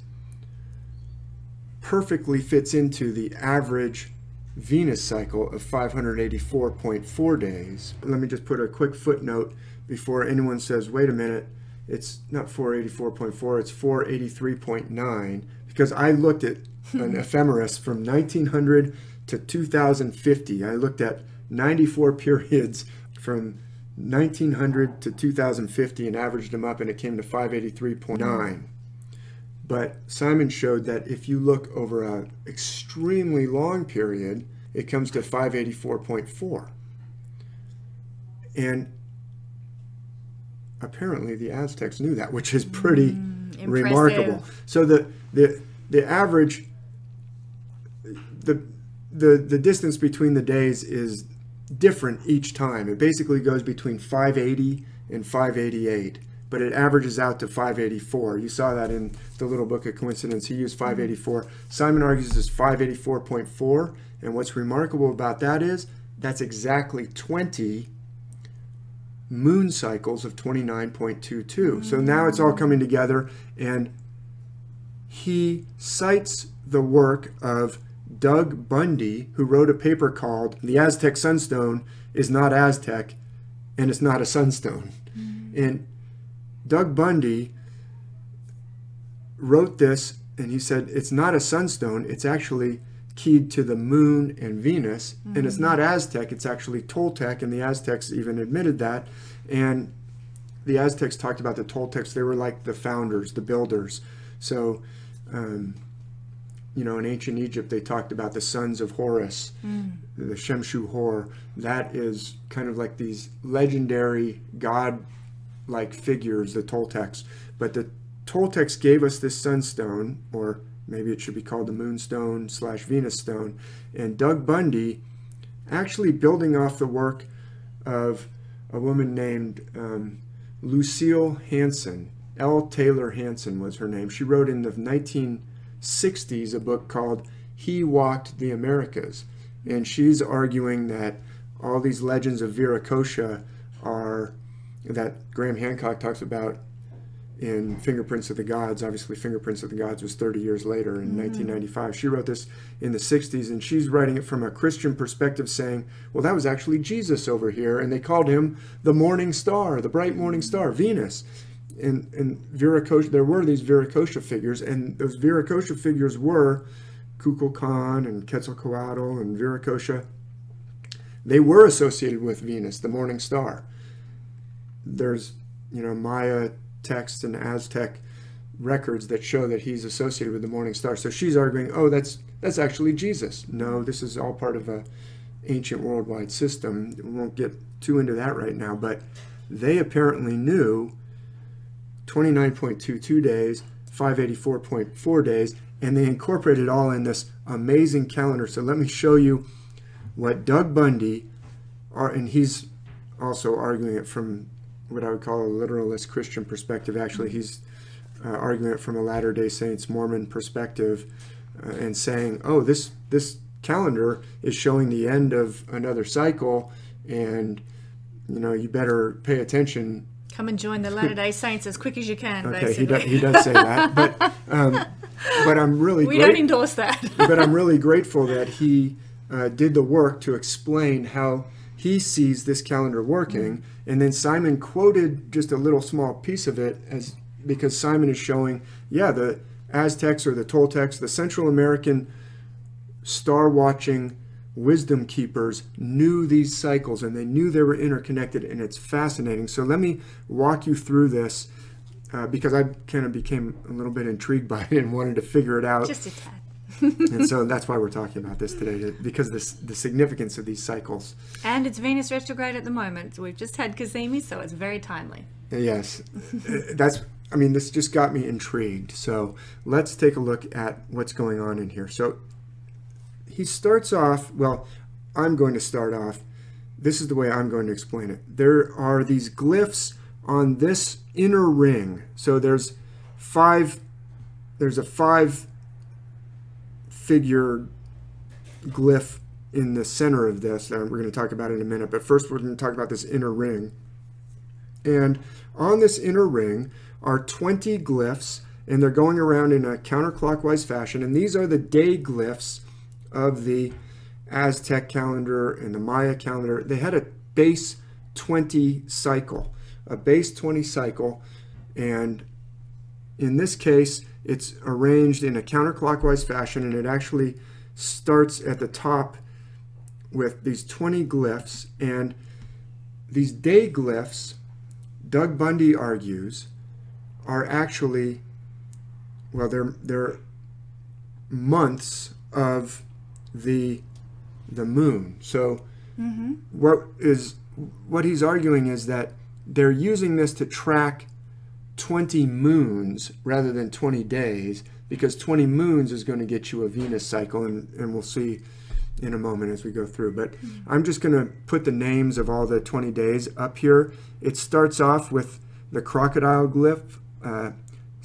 perfectly fits into the average Venus cycle of 584.4 days. Let me just put a quick footnote before anyone says, wait a minute, it's not 484.4, it's 483.9, because I looked at an ephemeris from 1900 to 2050. I looked at 94 periods from 1900 to 2050 and averaged them up, and it came to 583.9. But Simon showed that if you look over an extremely long period, it comes to 584.4. And apparently the Aztecs knew that, which is pretty remarkable. So the average, the distance between the days is different each time. It basically goes between 580 and 588, but it averages out to 584. You saw that in the little book of coincidence. He used 584. Simon argues it's 584.4, and what's remarkable about that is that's exactly 20 moon cycles of 29.22. So now it's all coming together, and he cites the work of Doug Bundy, who wrote a paper called The Aztec Sunstone is Not Aztec and It's Not a Sunstone. And Doug Bundy wrote this, and he said it's not a sunstone, it's actually keyed to the moon and Venus, and it's not Aztec, it's actually Toltec, and the Aztecs even admitted that. And the Aztecs talked about the Toltecs, they were like the founders, the builders. So you know, in ancient Egypt, they talked about the sons of Horus, the Shemshu Hor. That is kind of like these legendary god-like figures, the Toltecs. But the Toltecs gave us this sunstone, or maybe it should be called the moonstone / Venus stone. And Doug Bundy, actually building off the work of a woman named Lucille Hansen. L. Taylor Hansen was her name. She wrote in the 1960s a book called He Walked the Americas, and she's arguing that all these legends of Viracocha are that Graham Hancock talks about in Fingerprints of the Gods. Obviously Fingerprints of the Gods was 30 years later in 1995. She wrote this in the 60s, and she's writing it from a Christian perspective, saying, well, that was actually Jesus over here, and they called him the morning star, the bright morning star, Venus. And Viracocha, there were these Viracocha figures, and those Viracocha figures were Kukulkan and Quetzalcoatl and Viracocha. They were associated with Venus, the morning star. There's, you know, Maya texts and Aztec records that show that he's associated with the morning star. So she's arguing, oh, that's actually Jesus. No, this is all part of an ancient worldwide system. We won't get too into that right now, but they apparently knew 29.22 days, 584.4 days, and they incorporate it all in this amazing calendar. So let me show you what Doug Bundy, and he's also arguing it from what I would call a literalist Christian perspective. Actually, he's arguing it from a Latter-day Saints Mormon perspective and saying, oh, this calendar is showing the end of another cycle, and you know, you better pay attention. Come and join the Latter-day Saints as quick as you can, okay, basically. He does say that, but I'm really we don't endorse that. But I'm really grateful that he did the work to explain how he sees this calendar working, and then Simon quoted just a little small piece of it, as because Simon is showing, yeah, the Aztecs or the Toltecs, the Central American star-watching wisdom keepers, knew these cycles, and they knew they were interconnected, and it's fascinating. So let me walk you through this because I kind of became a little bit intrigued by it and wanted to figure it out. Just a tad. And so that's why we're talking about this today, because the significance of these cycles. And it's Venus retrograde at the moment. We've just had Cazimi, so it's very timely. Yes. I mean, this just got me intrigued. So let's take a look at what's going on in here. So he starts off, well, I'm going to start off, this is the way I'm going to explain it. There are these glyphs on this inner ring. So there's a five figure glyph in the center of this. We're going to talk about it in a minute, but first we're going to talk about this inner ring. And on this inner ring are 20 glyphs, and they're going around in a counterclockwise fashion, and these are the day glyphs of the Aztec calendar and the Maya calendar. They had a base 20 cycle, and in this case, it's arranged in a counterclockwise fashion, and it actually starts at the top with these 20 glyphs. And these day glyphs, Doug Bundy argues, are actually, well, they're months of the moon. So what he's arguing is that they're using this to track 20 moons rather than 20 days, because 20 moons is going to get you a Venus cycle, and we'll see in a moment as we go through. But I'm just going to put the names of all the 20 days up here. It starts off with the crocodile glyph,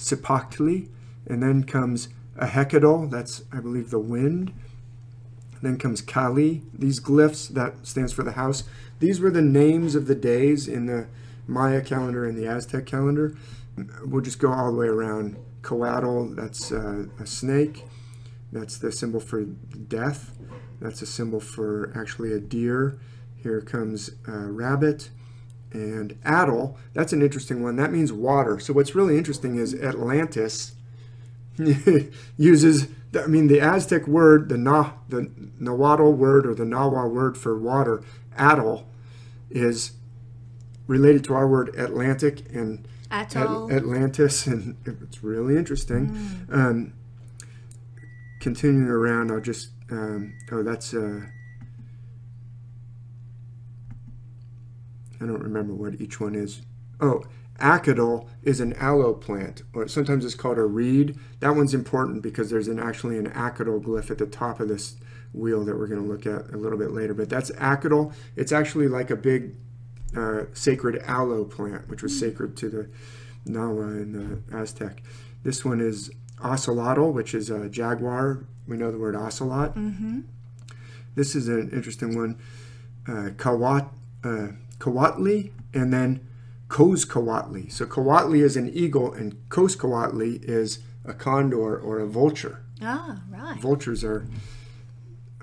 Cuauhtli, and then comes Acatl, that's I believe the wind. Then comes Kali, these glyphs, that stands for the house. These were the names of the days in the Maya calendar and the Aztec calendar. We'll just go all the way around. Coatl, that's a snake. That's the symbol for death. That's a symbol for actually a deer. Here comes rabbit. And Atl, that's an interesting one. That means water. So what's really interesting is Atlantis uses, the Aztec word, the Nahuatl word or the Nahua word for water, Atl, is related to our word Atlantic and Atlantis, and it's really interesting. Continuing around, I'll just, oh, that's, I don't remember what each one is. Oh, Acatl is an aloe plant, or sometimes it's called a reed. That one's important because there's actually an Acatl glyph at the top of this wheel that we're going to look at a little bit later, but that's Acatl. It's actually like a big sacred aloe plant, which was sacred to the Nahua and the Aztec. This one is Axolotl, which is a jaguar. We know the word ocelot. This is an interesting one, Cuauhtli, and then Cozcoatli. So Cuauhtli is an eagle, and Cozcoatli is a condor or a vulture. Ah, right. Vultures are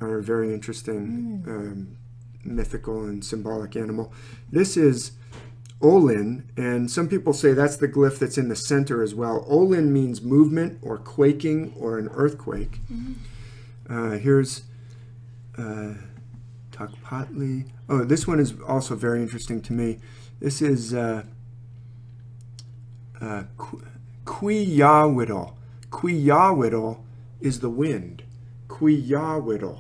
very interesting. Mythical and symbolic animal. This is Olin, and some people say that's the glyph that's in the center as well. Olin means movement or quaking or an earthquake. Here's Tocpatli. Oh, this one is also very interesting to me. This is Kui Yawidal. Kui Yawidal is the wind. Kui Yawidal.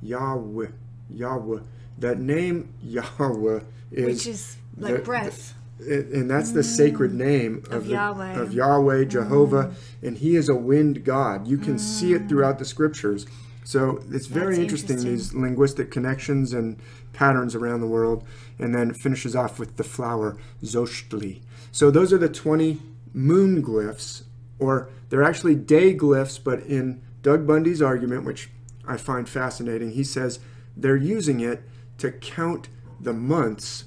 Yahweh. Yahweh. That name Yahweh is, which is like the breath, and that's the sacred name of Yahweh, Jehovah, and he is a wind god. You can see it throughout the scriptures. So it's very interesting, these linguistic connections and patterns around the world. And then it finishes off with the flower, Xochitl. So those are the 20 moon glyphs, or they're actually day glyphs, but in Doug Bundy's argument, which I find fascinating, he says they're using it to count the months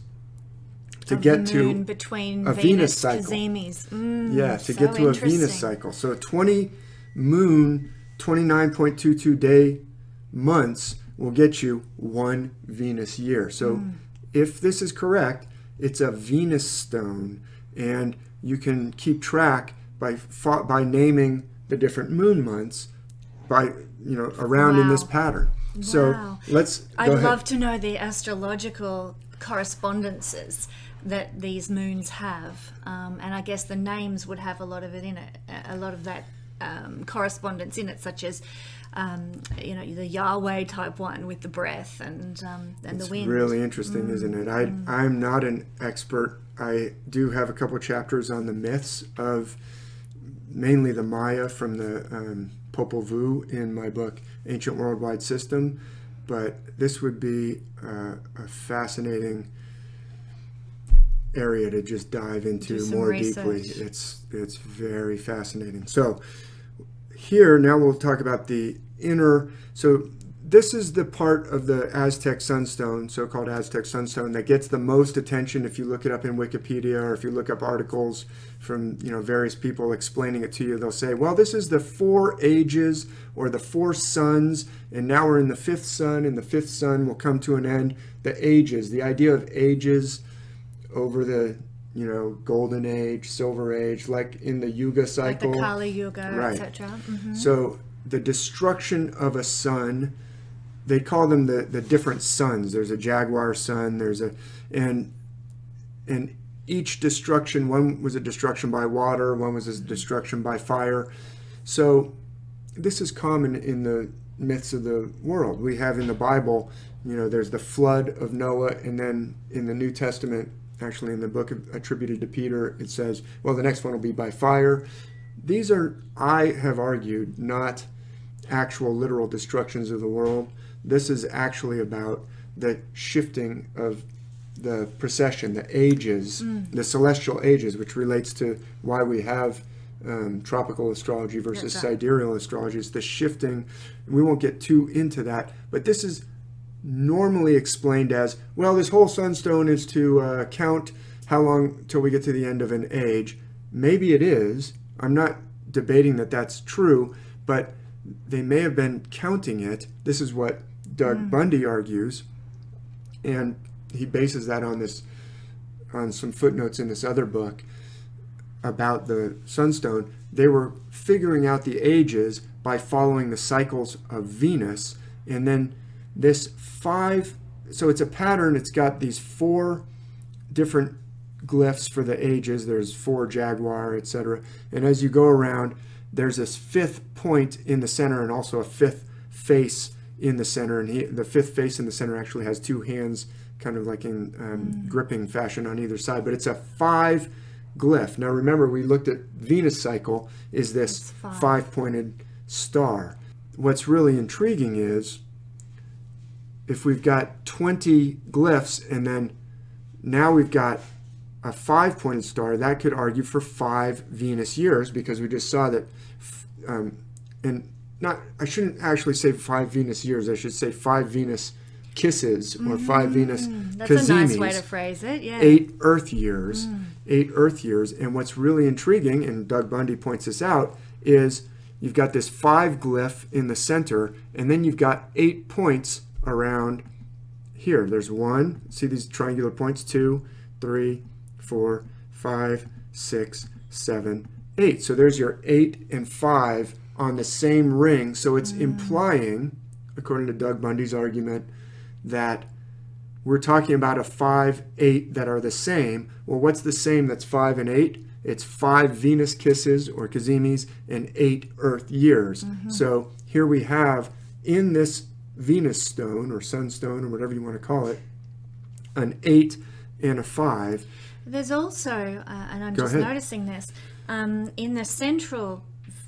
to get to between a Venus cycle. Yeah, to get to a Venus cycle. So 20 moon, 29.22 day months will get you one Venus year. So if this is correct, it's a Venus stone, and you can keep track by naming the different moon months by, you know, around in this pattern. So let's I'd love to know the astrological correspondences that these moons have, and I guess the names would have a lot of it in it, a lot of that correspondence in it, such as you know, the Yahweh type one with the breath and the wind. It's really interesting, isn't it? I'm not an expert. I do have a couple of chapters on the myths of mainly the Maya from the Popol Vuh in my book Ancient Worldwide System, but this would be a fascinating area to just dive into more deeply. It's very fascinating. So here now we'll talk about the inner. So this is the part of the Aztec Sunstone, so-called Aztec Sunstone, that gets the most attention if you look it up in Wikipedia, or if you look up articles from, you know, various people explaining it to you. They'll say, well, this is the 4 ages or the 4 suns, and now we're in the 5th sun, and the 5th sun will come to an end. The ages, the idea of ages over the, you know, golden age, silver age, like in the Yuga cycle. Like the Kali Yuga, etc. So the destruction of a sun, they call them the different suns. There's a jaguar sun, there's a, and each destruction, one was a destruction by water, one was a destruction by fire. So this is common in the myths of the world. We have in the Bible, you know, there's the flood of Noah, and then in the New Testament, actually in the book attributed to Peter, it says, well, the next one will be by fire. These are, I have argued, not actual literal destructions of the world. This is actually about the shifting of the precession, the ages, the celestial ages, which relates to why we have tropical astrology versus sidereal astrology. It's the shifting. We won't get too into that, but this is normally explained as, well, this whole sunstone is to count how long till we get to the end of an age. Maybe it is. I'm not debating that that's true, but they may have been counting it. This is what Doug Bundy argues, and he bases that on this, on some footnotes in this other book about the sunstone. They were figuring out the ages by following the cycles of Venus, and then this 5, so it's a pattern. It's got these 4 different glyphs for the ages. There's 4 jaguar, etc. And as you go around, there's this 5th point in the center, and also a 5th face in the center. And the 5th face in the center actually has 2 hands, kind of like in gripping fashion on either side. But it's a 5 glyph. Now remember, we looked at Venus cycle is this 5-pointed star. What's really intriguing is if we've got 20 glyphs, and then now we've got a 5-pointed star, that could argue for 5 Venus years, because we just saw that, and not, I shouldn't actually say 5 Venus years, I should say 5 Venus kisses, or 5 Venus Cazimis. That's a nice way to phrase it, yeah. 8 Earth years, 8 Earth years, and what's really intriguing, and Doug Bundy points this out, is you've got this 5 glyph in the center, and then you've got 8 points around here. There's 1, see these triangular points, 2, 3, 4, 5, 6, 7, 8. So there's your 8 and 5 on the same ring. So it's implying, according to Doug Bundy's argument, that we're talking about a 5, 8 that are the same. Well, what's the same that's 5 and 8? It's 5 Venus kisses or Cazimis and 8 Earth years. So here we have in this Venus stone or sunstone or whatever you want to call it, an 8 and a 5. There's also, and I'm just noticing this, in the central,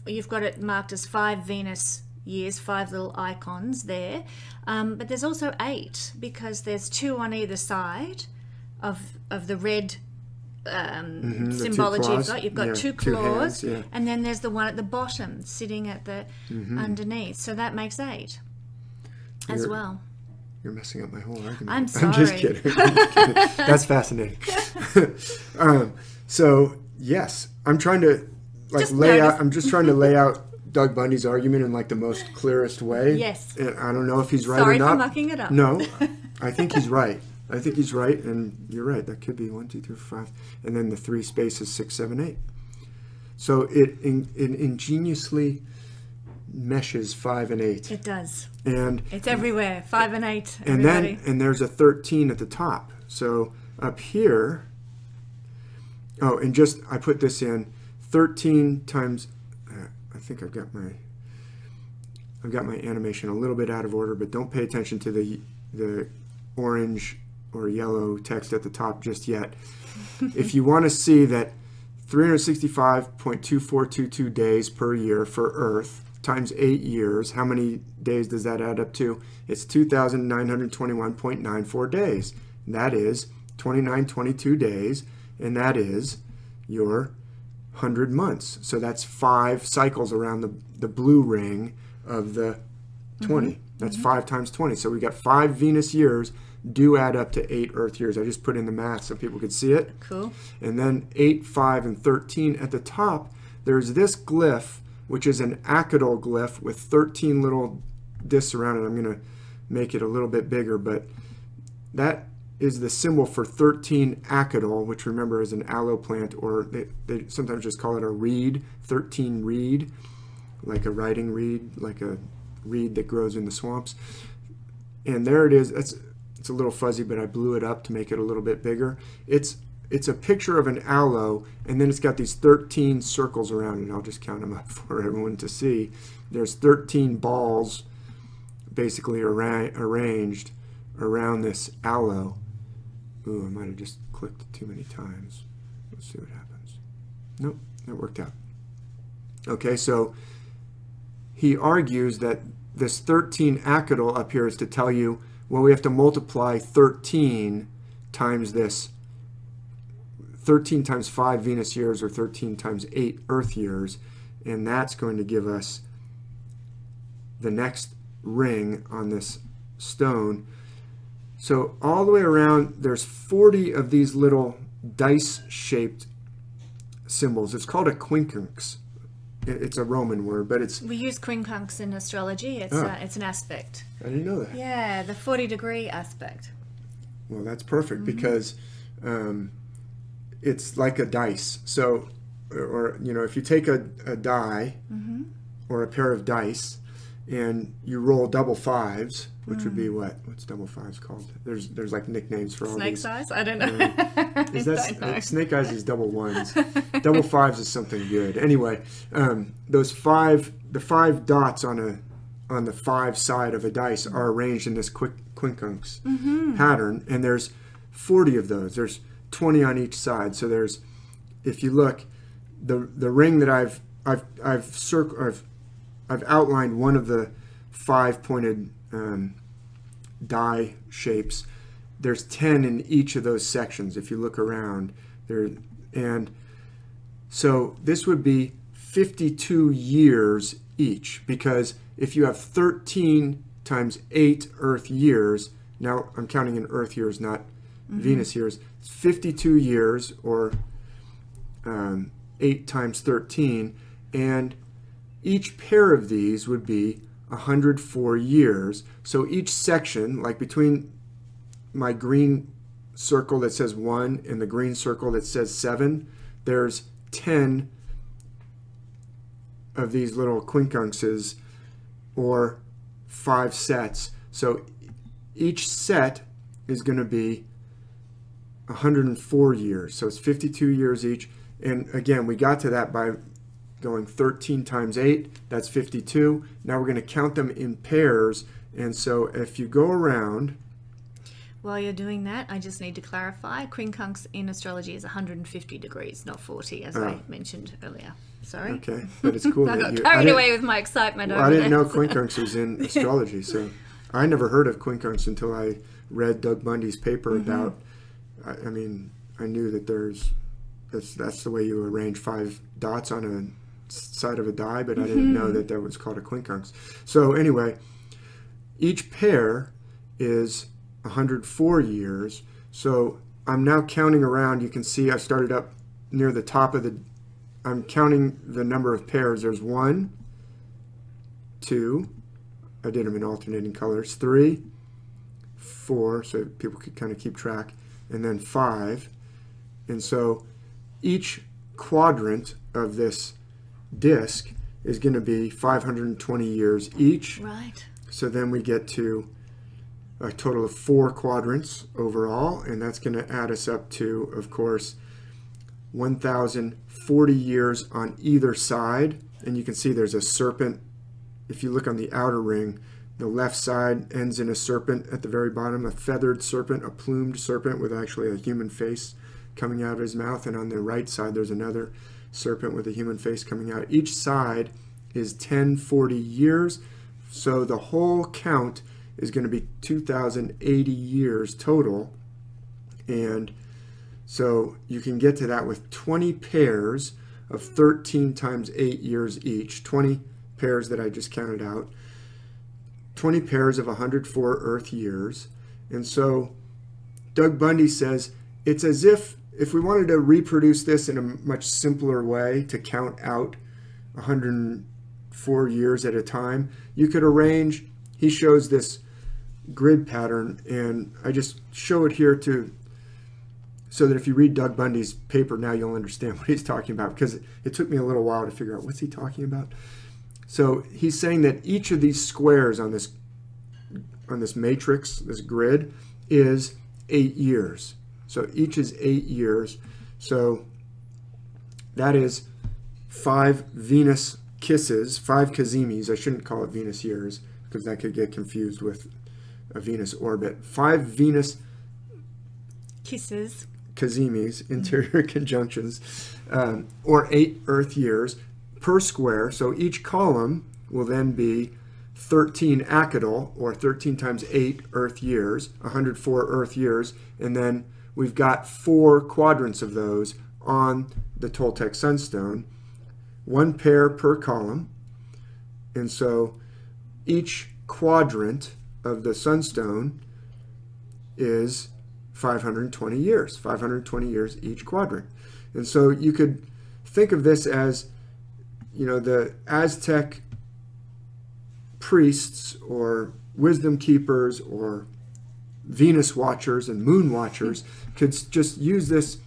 you've got it marked as 5 Venus years, 5 little icons there, but there's also 8 because there's 2 on either side of the red symbology you've got. You've got 2 claws, two hands, and then there's the one at the bottom sitting at the underneath. So that makes 8 as well. You're messing up my whole argument. I'm sorry. I'm just kidding. That's fascinating. So yes, I'm trying to like just lay out. I'm just trying to lay out Doug Bundy's argument in like the most clearest way. Yes. And I don't know if he's right or not. Sorry for mucking it up. No, I think he's right. I think he's right, and you're right. That could be 1, 2, 3, 4, 5, and then the 3 spaces 6, 7, 8. So it ingeniously meshes 5 and 8. It does. And it's everywhere. 5 and 8. And everybody. Then and there's a 13 at the top. So up here. Oh, and just I put this in 13 times. I think I've got my animation a little bit out of order, but don't pay attention to the orange or yellow text at the top just yet. If you want to see that 365.2422 days per year for Earth times 8 years, how many days does that add up to? It's 2,921.94 days. And that is 2922 days, and that is your 100 months. So that's 5 cycles around the blue ring of the 20. That's 5 times 20. So we got 5 Venus years do add up to 8 Earth years. I just put in the math so people could see it. Cool. And then 8, 5, and 13 at the top, there's this glyph, which is an Acatl glyph with 13 little discs around it. I'm going to make it a little bit bigger, but that is the symbol for 13 Acatl, which remember is an aloe plant, or they sometimes just call it a reed, 13 reed, like a riding reed, like a reed that grows in the swamps. And there it is. It's a little fuzzy, but I blew it up to make it a little bit bigger. It's a picture of an aloe, and then it's got these 13 circles around it. I'll just count them up for everyone to see. There's 13 balls basically arranged around this aloe. Ooh, I might have just clicked too many times. Let's see what happens. Nope, that worked out. Okay, so he argues that this 13 Acatl up here is to tell you, well, we have to multiply 13 times this. 13 times 5 Venus years, or 13 times 8 Earth years, and that's going to give us the next ring on this stone. So all the way around, there's 40 of these little dice-shaped symbols. It's called a quincunx. It's a Roman word, but it's... We use quincunx in astrology. It's an aspect. I didn't know that. Yeah, the 40-degree aspect. Well, that's perfect because... it's like a dice. So, or, you know, if you take a die or a pair of dice and you roll double fives, which would be what? What's double fives called? There's like nicknames for all these. Snake eyes? I don't know. Is that, don't know. Snake eyes is double ones. Double fives is something good. Anyway, those 5 dots on the 5 side of a dice are arranged in this quincunx pattern. And there's 40 of those. There's 20 on each side. So there's, if you look, the ring that I've outlined one of the 5 pointed die shapes. There's 10 in each of those sections. If you look around there, and so this would be 52 years each, because if you have 13 times 8 Earth years, now I'm counting in Earth years, not Venus years, 52 years, or 8 times 13, and each pair of these would be 104 years. So each section, like between my green circle that says 1 and the green circle that says 7, there's 10 of these little quincunxes, or 5 sets. So each set is going to be 104 years. So it's 52 years each. And again, we got to that by going 13 times 8. That's 52. Now we're going to count them in pairs. And so if you go around... While you're doing that, I just need to clarify, quincunx in astrology is 150 degrees, not 40, as I mentioned earlier. Sorry. Okay, but it's cool. I got carried away with my excitement. Well, I didn't know quincunx was in astrology, so I never heard of quincunx until I read Doug Bundy's paper about. I mean, I knew that that's the way you arrange 5 dots on a side of a die, but I didn't know that that was called a quincunx. So anyway, each pair is 104 years. So I'm now counting around. You can see I started up near the top of the. I'm counting the number of pairs. There's 1, 2. I did them in alternating colors. 3, 4, so people could kind of keep track, and then 5. And so each quadrant of this disc is going to be 520 years each. Right. So then we get to a total of 4 quadrants overall, and that's going to add us up to, of course, 1,040 years on either side. And you can see there's a serpent. If you look on the outer ring, the left side ends in a serpent at the very bottom, a feathered serpent, a plumed serpent with actually a human face coming out of his mouth. And on the right side, there's another serpent with a human face coming out. Each side is 1,040 years. So the whole count is going to be 2,080 years total. And so you can get to that with 20 pairs of 13 times 8 years each, 20 pairs that I just counted out, 20 pairs of 104 Earth years. And so Doug Bundy says it's as if we wanted to reproduce this in a much simpler way to count out 104 years at a time, you could arrange, he shows this grid pattern, and I just show it here to so that if you read Doug Bundy's paper now, you'll understand what he's talking about, because it took me a little while to figure out what's he talking about. So he's saying that each of these squares on this matrix, this grid, is 8 years. So each is 8 years. So that is 5 Venus kisses, 5 Cazimis. I shouldn't call it Venus years because that could get confused with a Venus orbit. 5 Venus kisses. Cazimis, interior conjunctions, or 8 Earth years per square. So each column will then be 13 Acatl, or 13 times 8 Earth years, 104 Earth years, and then we've got 4 quadrants of those on the Toltec Sunstone, 1 pair per column. And so each quadrant of the Sunstone is 520 years, 520 years each quadrant. And so you could think of this as, you know, the Aztec priests or wisdom keepers or Venus watchers and moon watchers could just use this.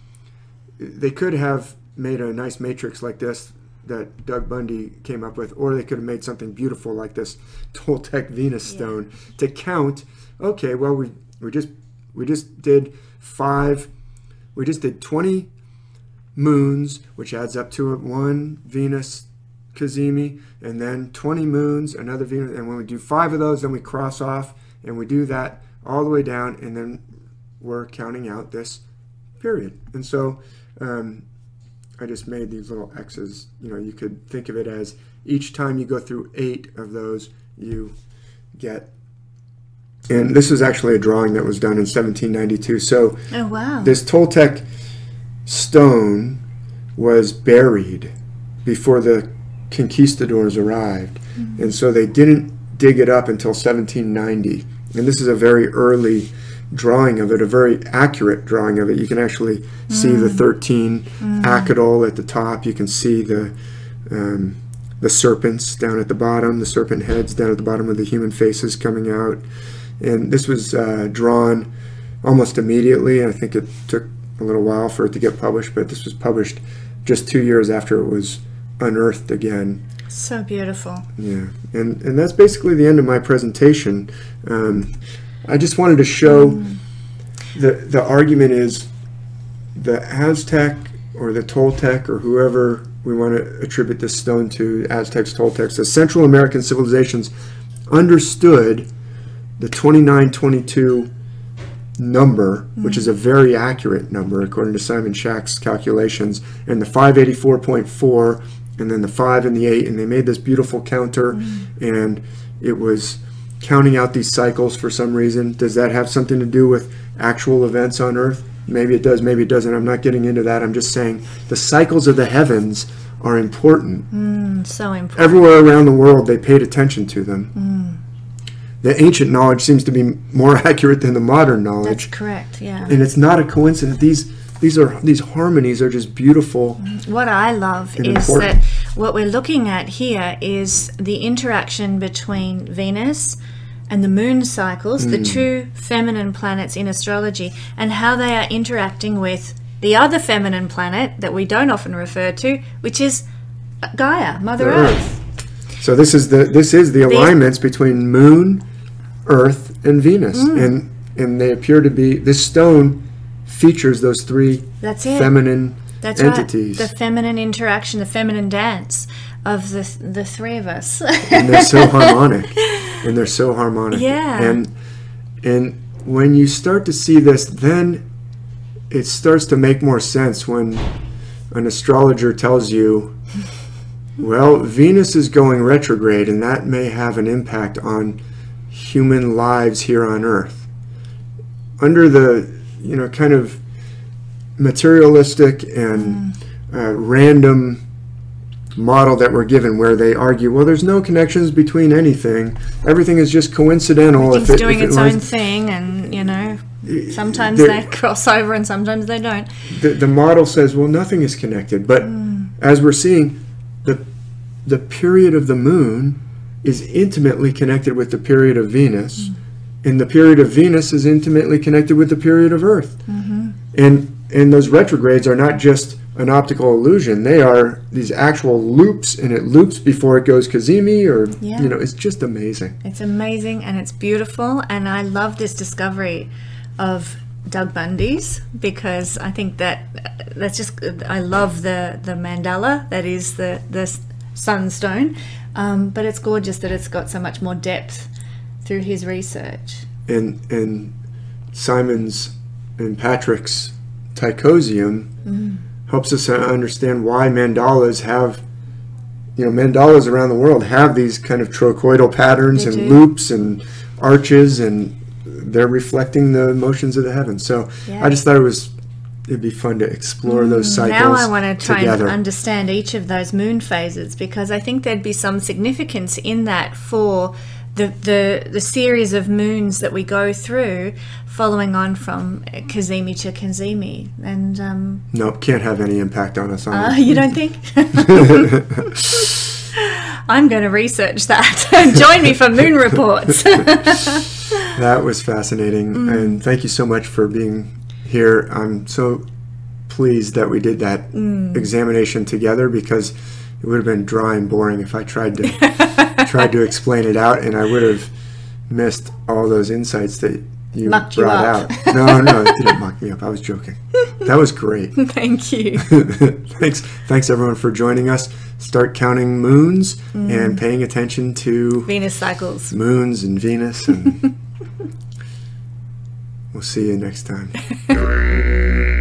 They could have made a nice matrix like this that Doug Bundy came up with, or they could have made something beautiful like this Toltec Venus stone to count. Okay, well, we just did 5, we just did 20 moons, which adds up to 1 Venus Cazimi, and then 20 moons, another Venus, and when we do 5 of those, then we cross off, and we do that all the way down, and then we're counting out this period. And so I just made these little X's. You know, you could think of it as each time you go through 8 of those, you get. And this is actually a drawing that was done in 1792. So this Toltec stone was buried before the conquistadors arrived. And so they didn't dig it up until 1790. And this is a very early drawing of it, a very accurate drawing of it. You can actually see the 13 Acatl at the top. You can see the serpents down at the bottom, the serpent heads down at the bottom with the human faces coming out. And this was drawn almost immediately, and I think it took a little while for it to get published, but this was published just 2 years after it was unearthed again. So beautiful. Yeah, and that's basically the end of my presentation. I just wanted to show the argument is the Aztec or the Toltec or whoever we want to attribute this stone to, Aztecs, Toltecs, the Central American civilizations understood the 2922 number, which is a very accurate number according to Simon Shack's calculations, and the 584.4, and then the 5 and the 8, and they made this beautiful counter, and it was counting out these cycles for some reason. Does that have something to do with actual events on Earth? Maybe it does, maybe it doesn't. I'm not getting into that. I'm just saying the cycles of the heavens are important. So important. Everywhere around the world, they paid attention to them. The ancient knowledge seems to be more accurate than the modern knowledge. That's correct, yeah. And it's not a coincidence. These harmonies are just beautiful. What I love is important. That what we're looking at here is the interaction between Venus and the moon cycles, the two feminine planets in astrology, and how they are interacting with the other feminine planet that we don't often refer to, which is Gaia, Mother Earth. So this is the alignments between moon, Earth, and Venus, and they appear to be. This stone features those three feminine entities. Right. The feminine interaction, the feminine dance of the three of us. And they're so harmonic. And they're so harmonic. Yeah. And when you start to see this, then it starts to make more sense when an astrologer tells you, well, Venus is going retrograde, and that may have an impact on human lives here on Earth. Under the, you know, kind of materialistic and random model that we're given, where they argue, well, there's no connections between anything. Everything is just coincidental. Everything's doing its own thing, and, you know, sometimes they cross over and sometimes they don't. The model says, well, nothing is connected. But as we're seeing, the period of the moon is intimately connected with the period of Venus, and the period of Venus is intimately connected with the period of Earth. And those retrogrades are not just an optical illusion. They are these actual loops, and it loops before it goes Cazimi, or, you know, it's just amazing. It's amazing, and it's beautiful, and I love this discovery of Doug Bundy's, because I think that that's just, I love the mandala that is the sunstone, but it's gorgeous that it's got so much more depth through his research. And Simon's and Patrick's Tychosium helps us understand why mandalas have, you know, mandalas around the world have these kind of trochoidal patterns and loops and arches, and they're reflecting the motions of the heavens. So I just thought it'd be fun to explore those cycles. Now I want to try and understand each of those moon phases, because I think there'd be some significance in that for the series of moons that we go through, following on from Cazimi to Cazimi. And nope, can't have any impact on us. You don't think? I'm going to research that. Join me for moon reports. That was fascinating, and thank you so much for being here. I'm so pleased that we did that examination together, because it would have been dry and boring if I tried to explain it out, and I would have missed all those insights that you brought out. No, it didn't muck me up. I was joking. That was great. Thank you. Thanks everyone for joining us. Start counting moons and paying attention to Venus cycles, moons and Venus, and we'll see you next time.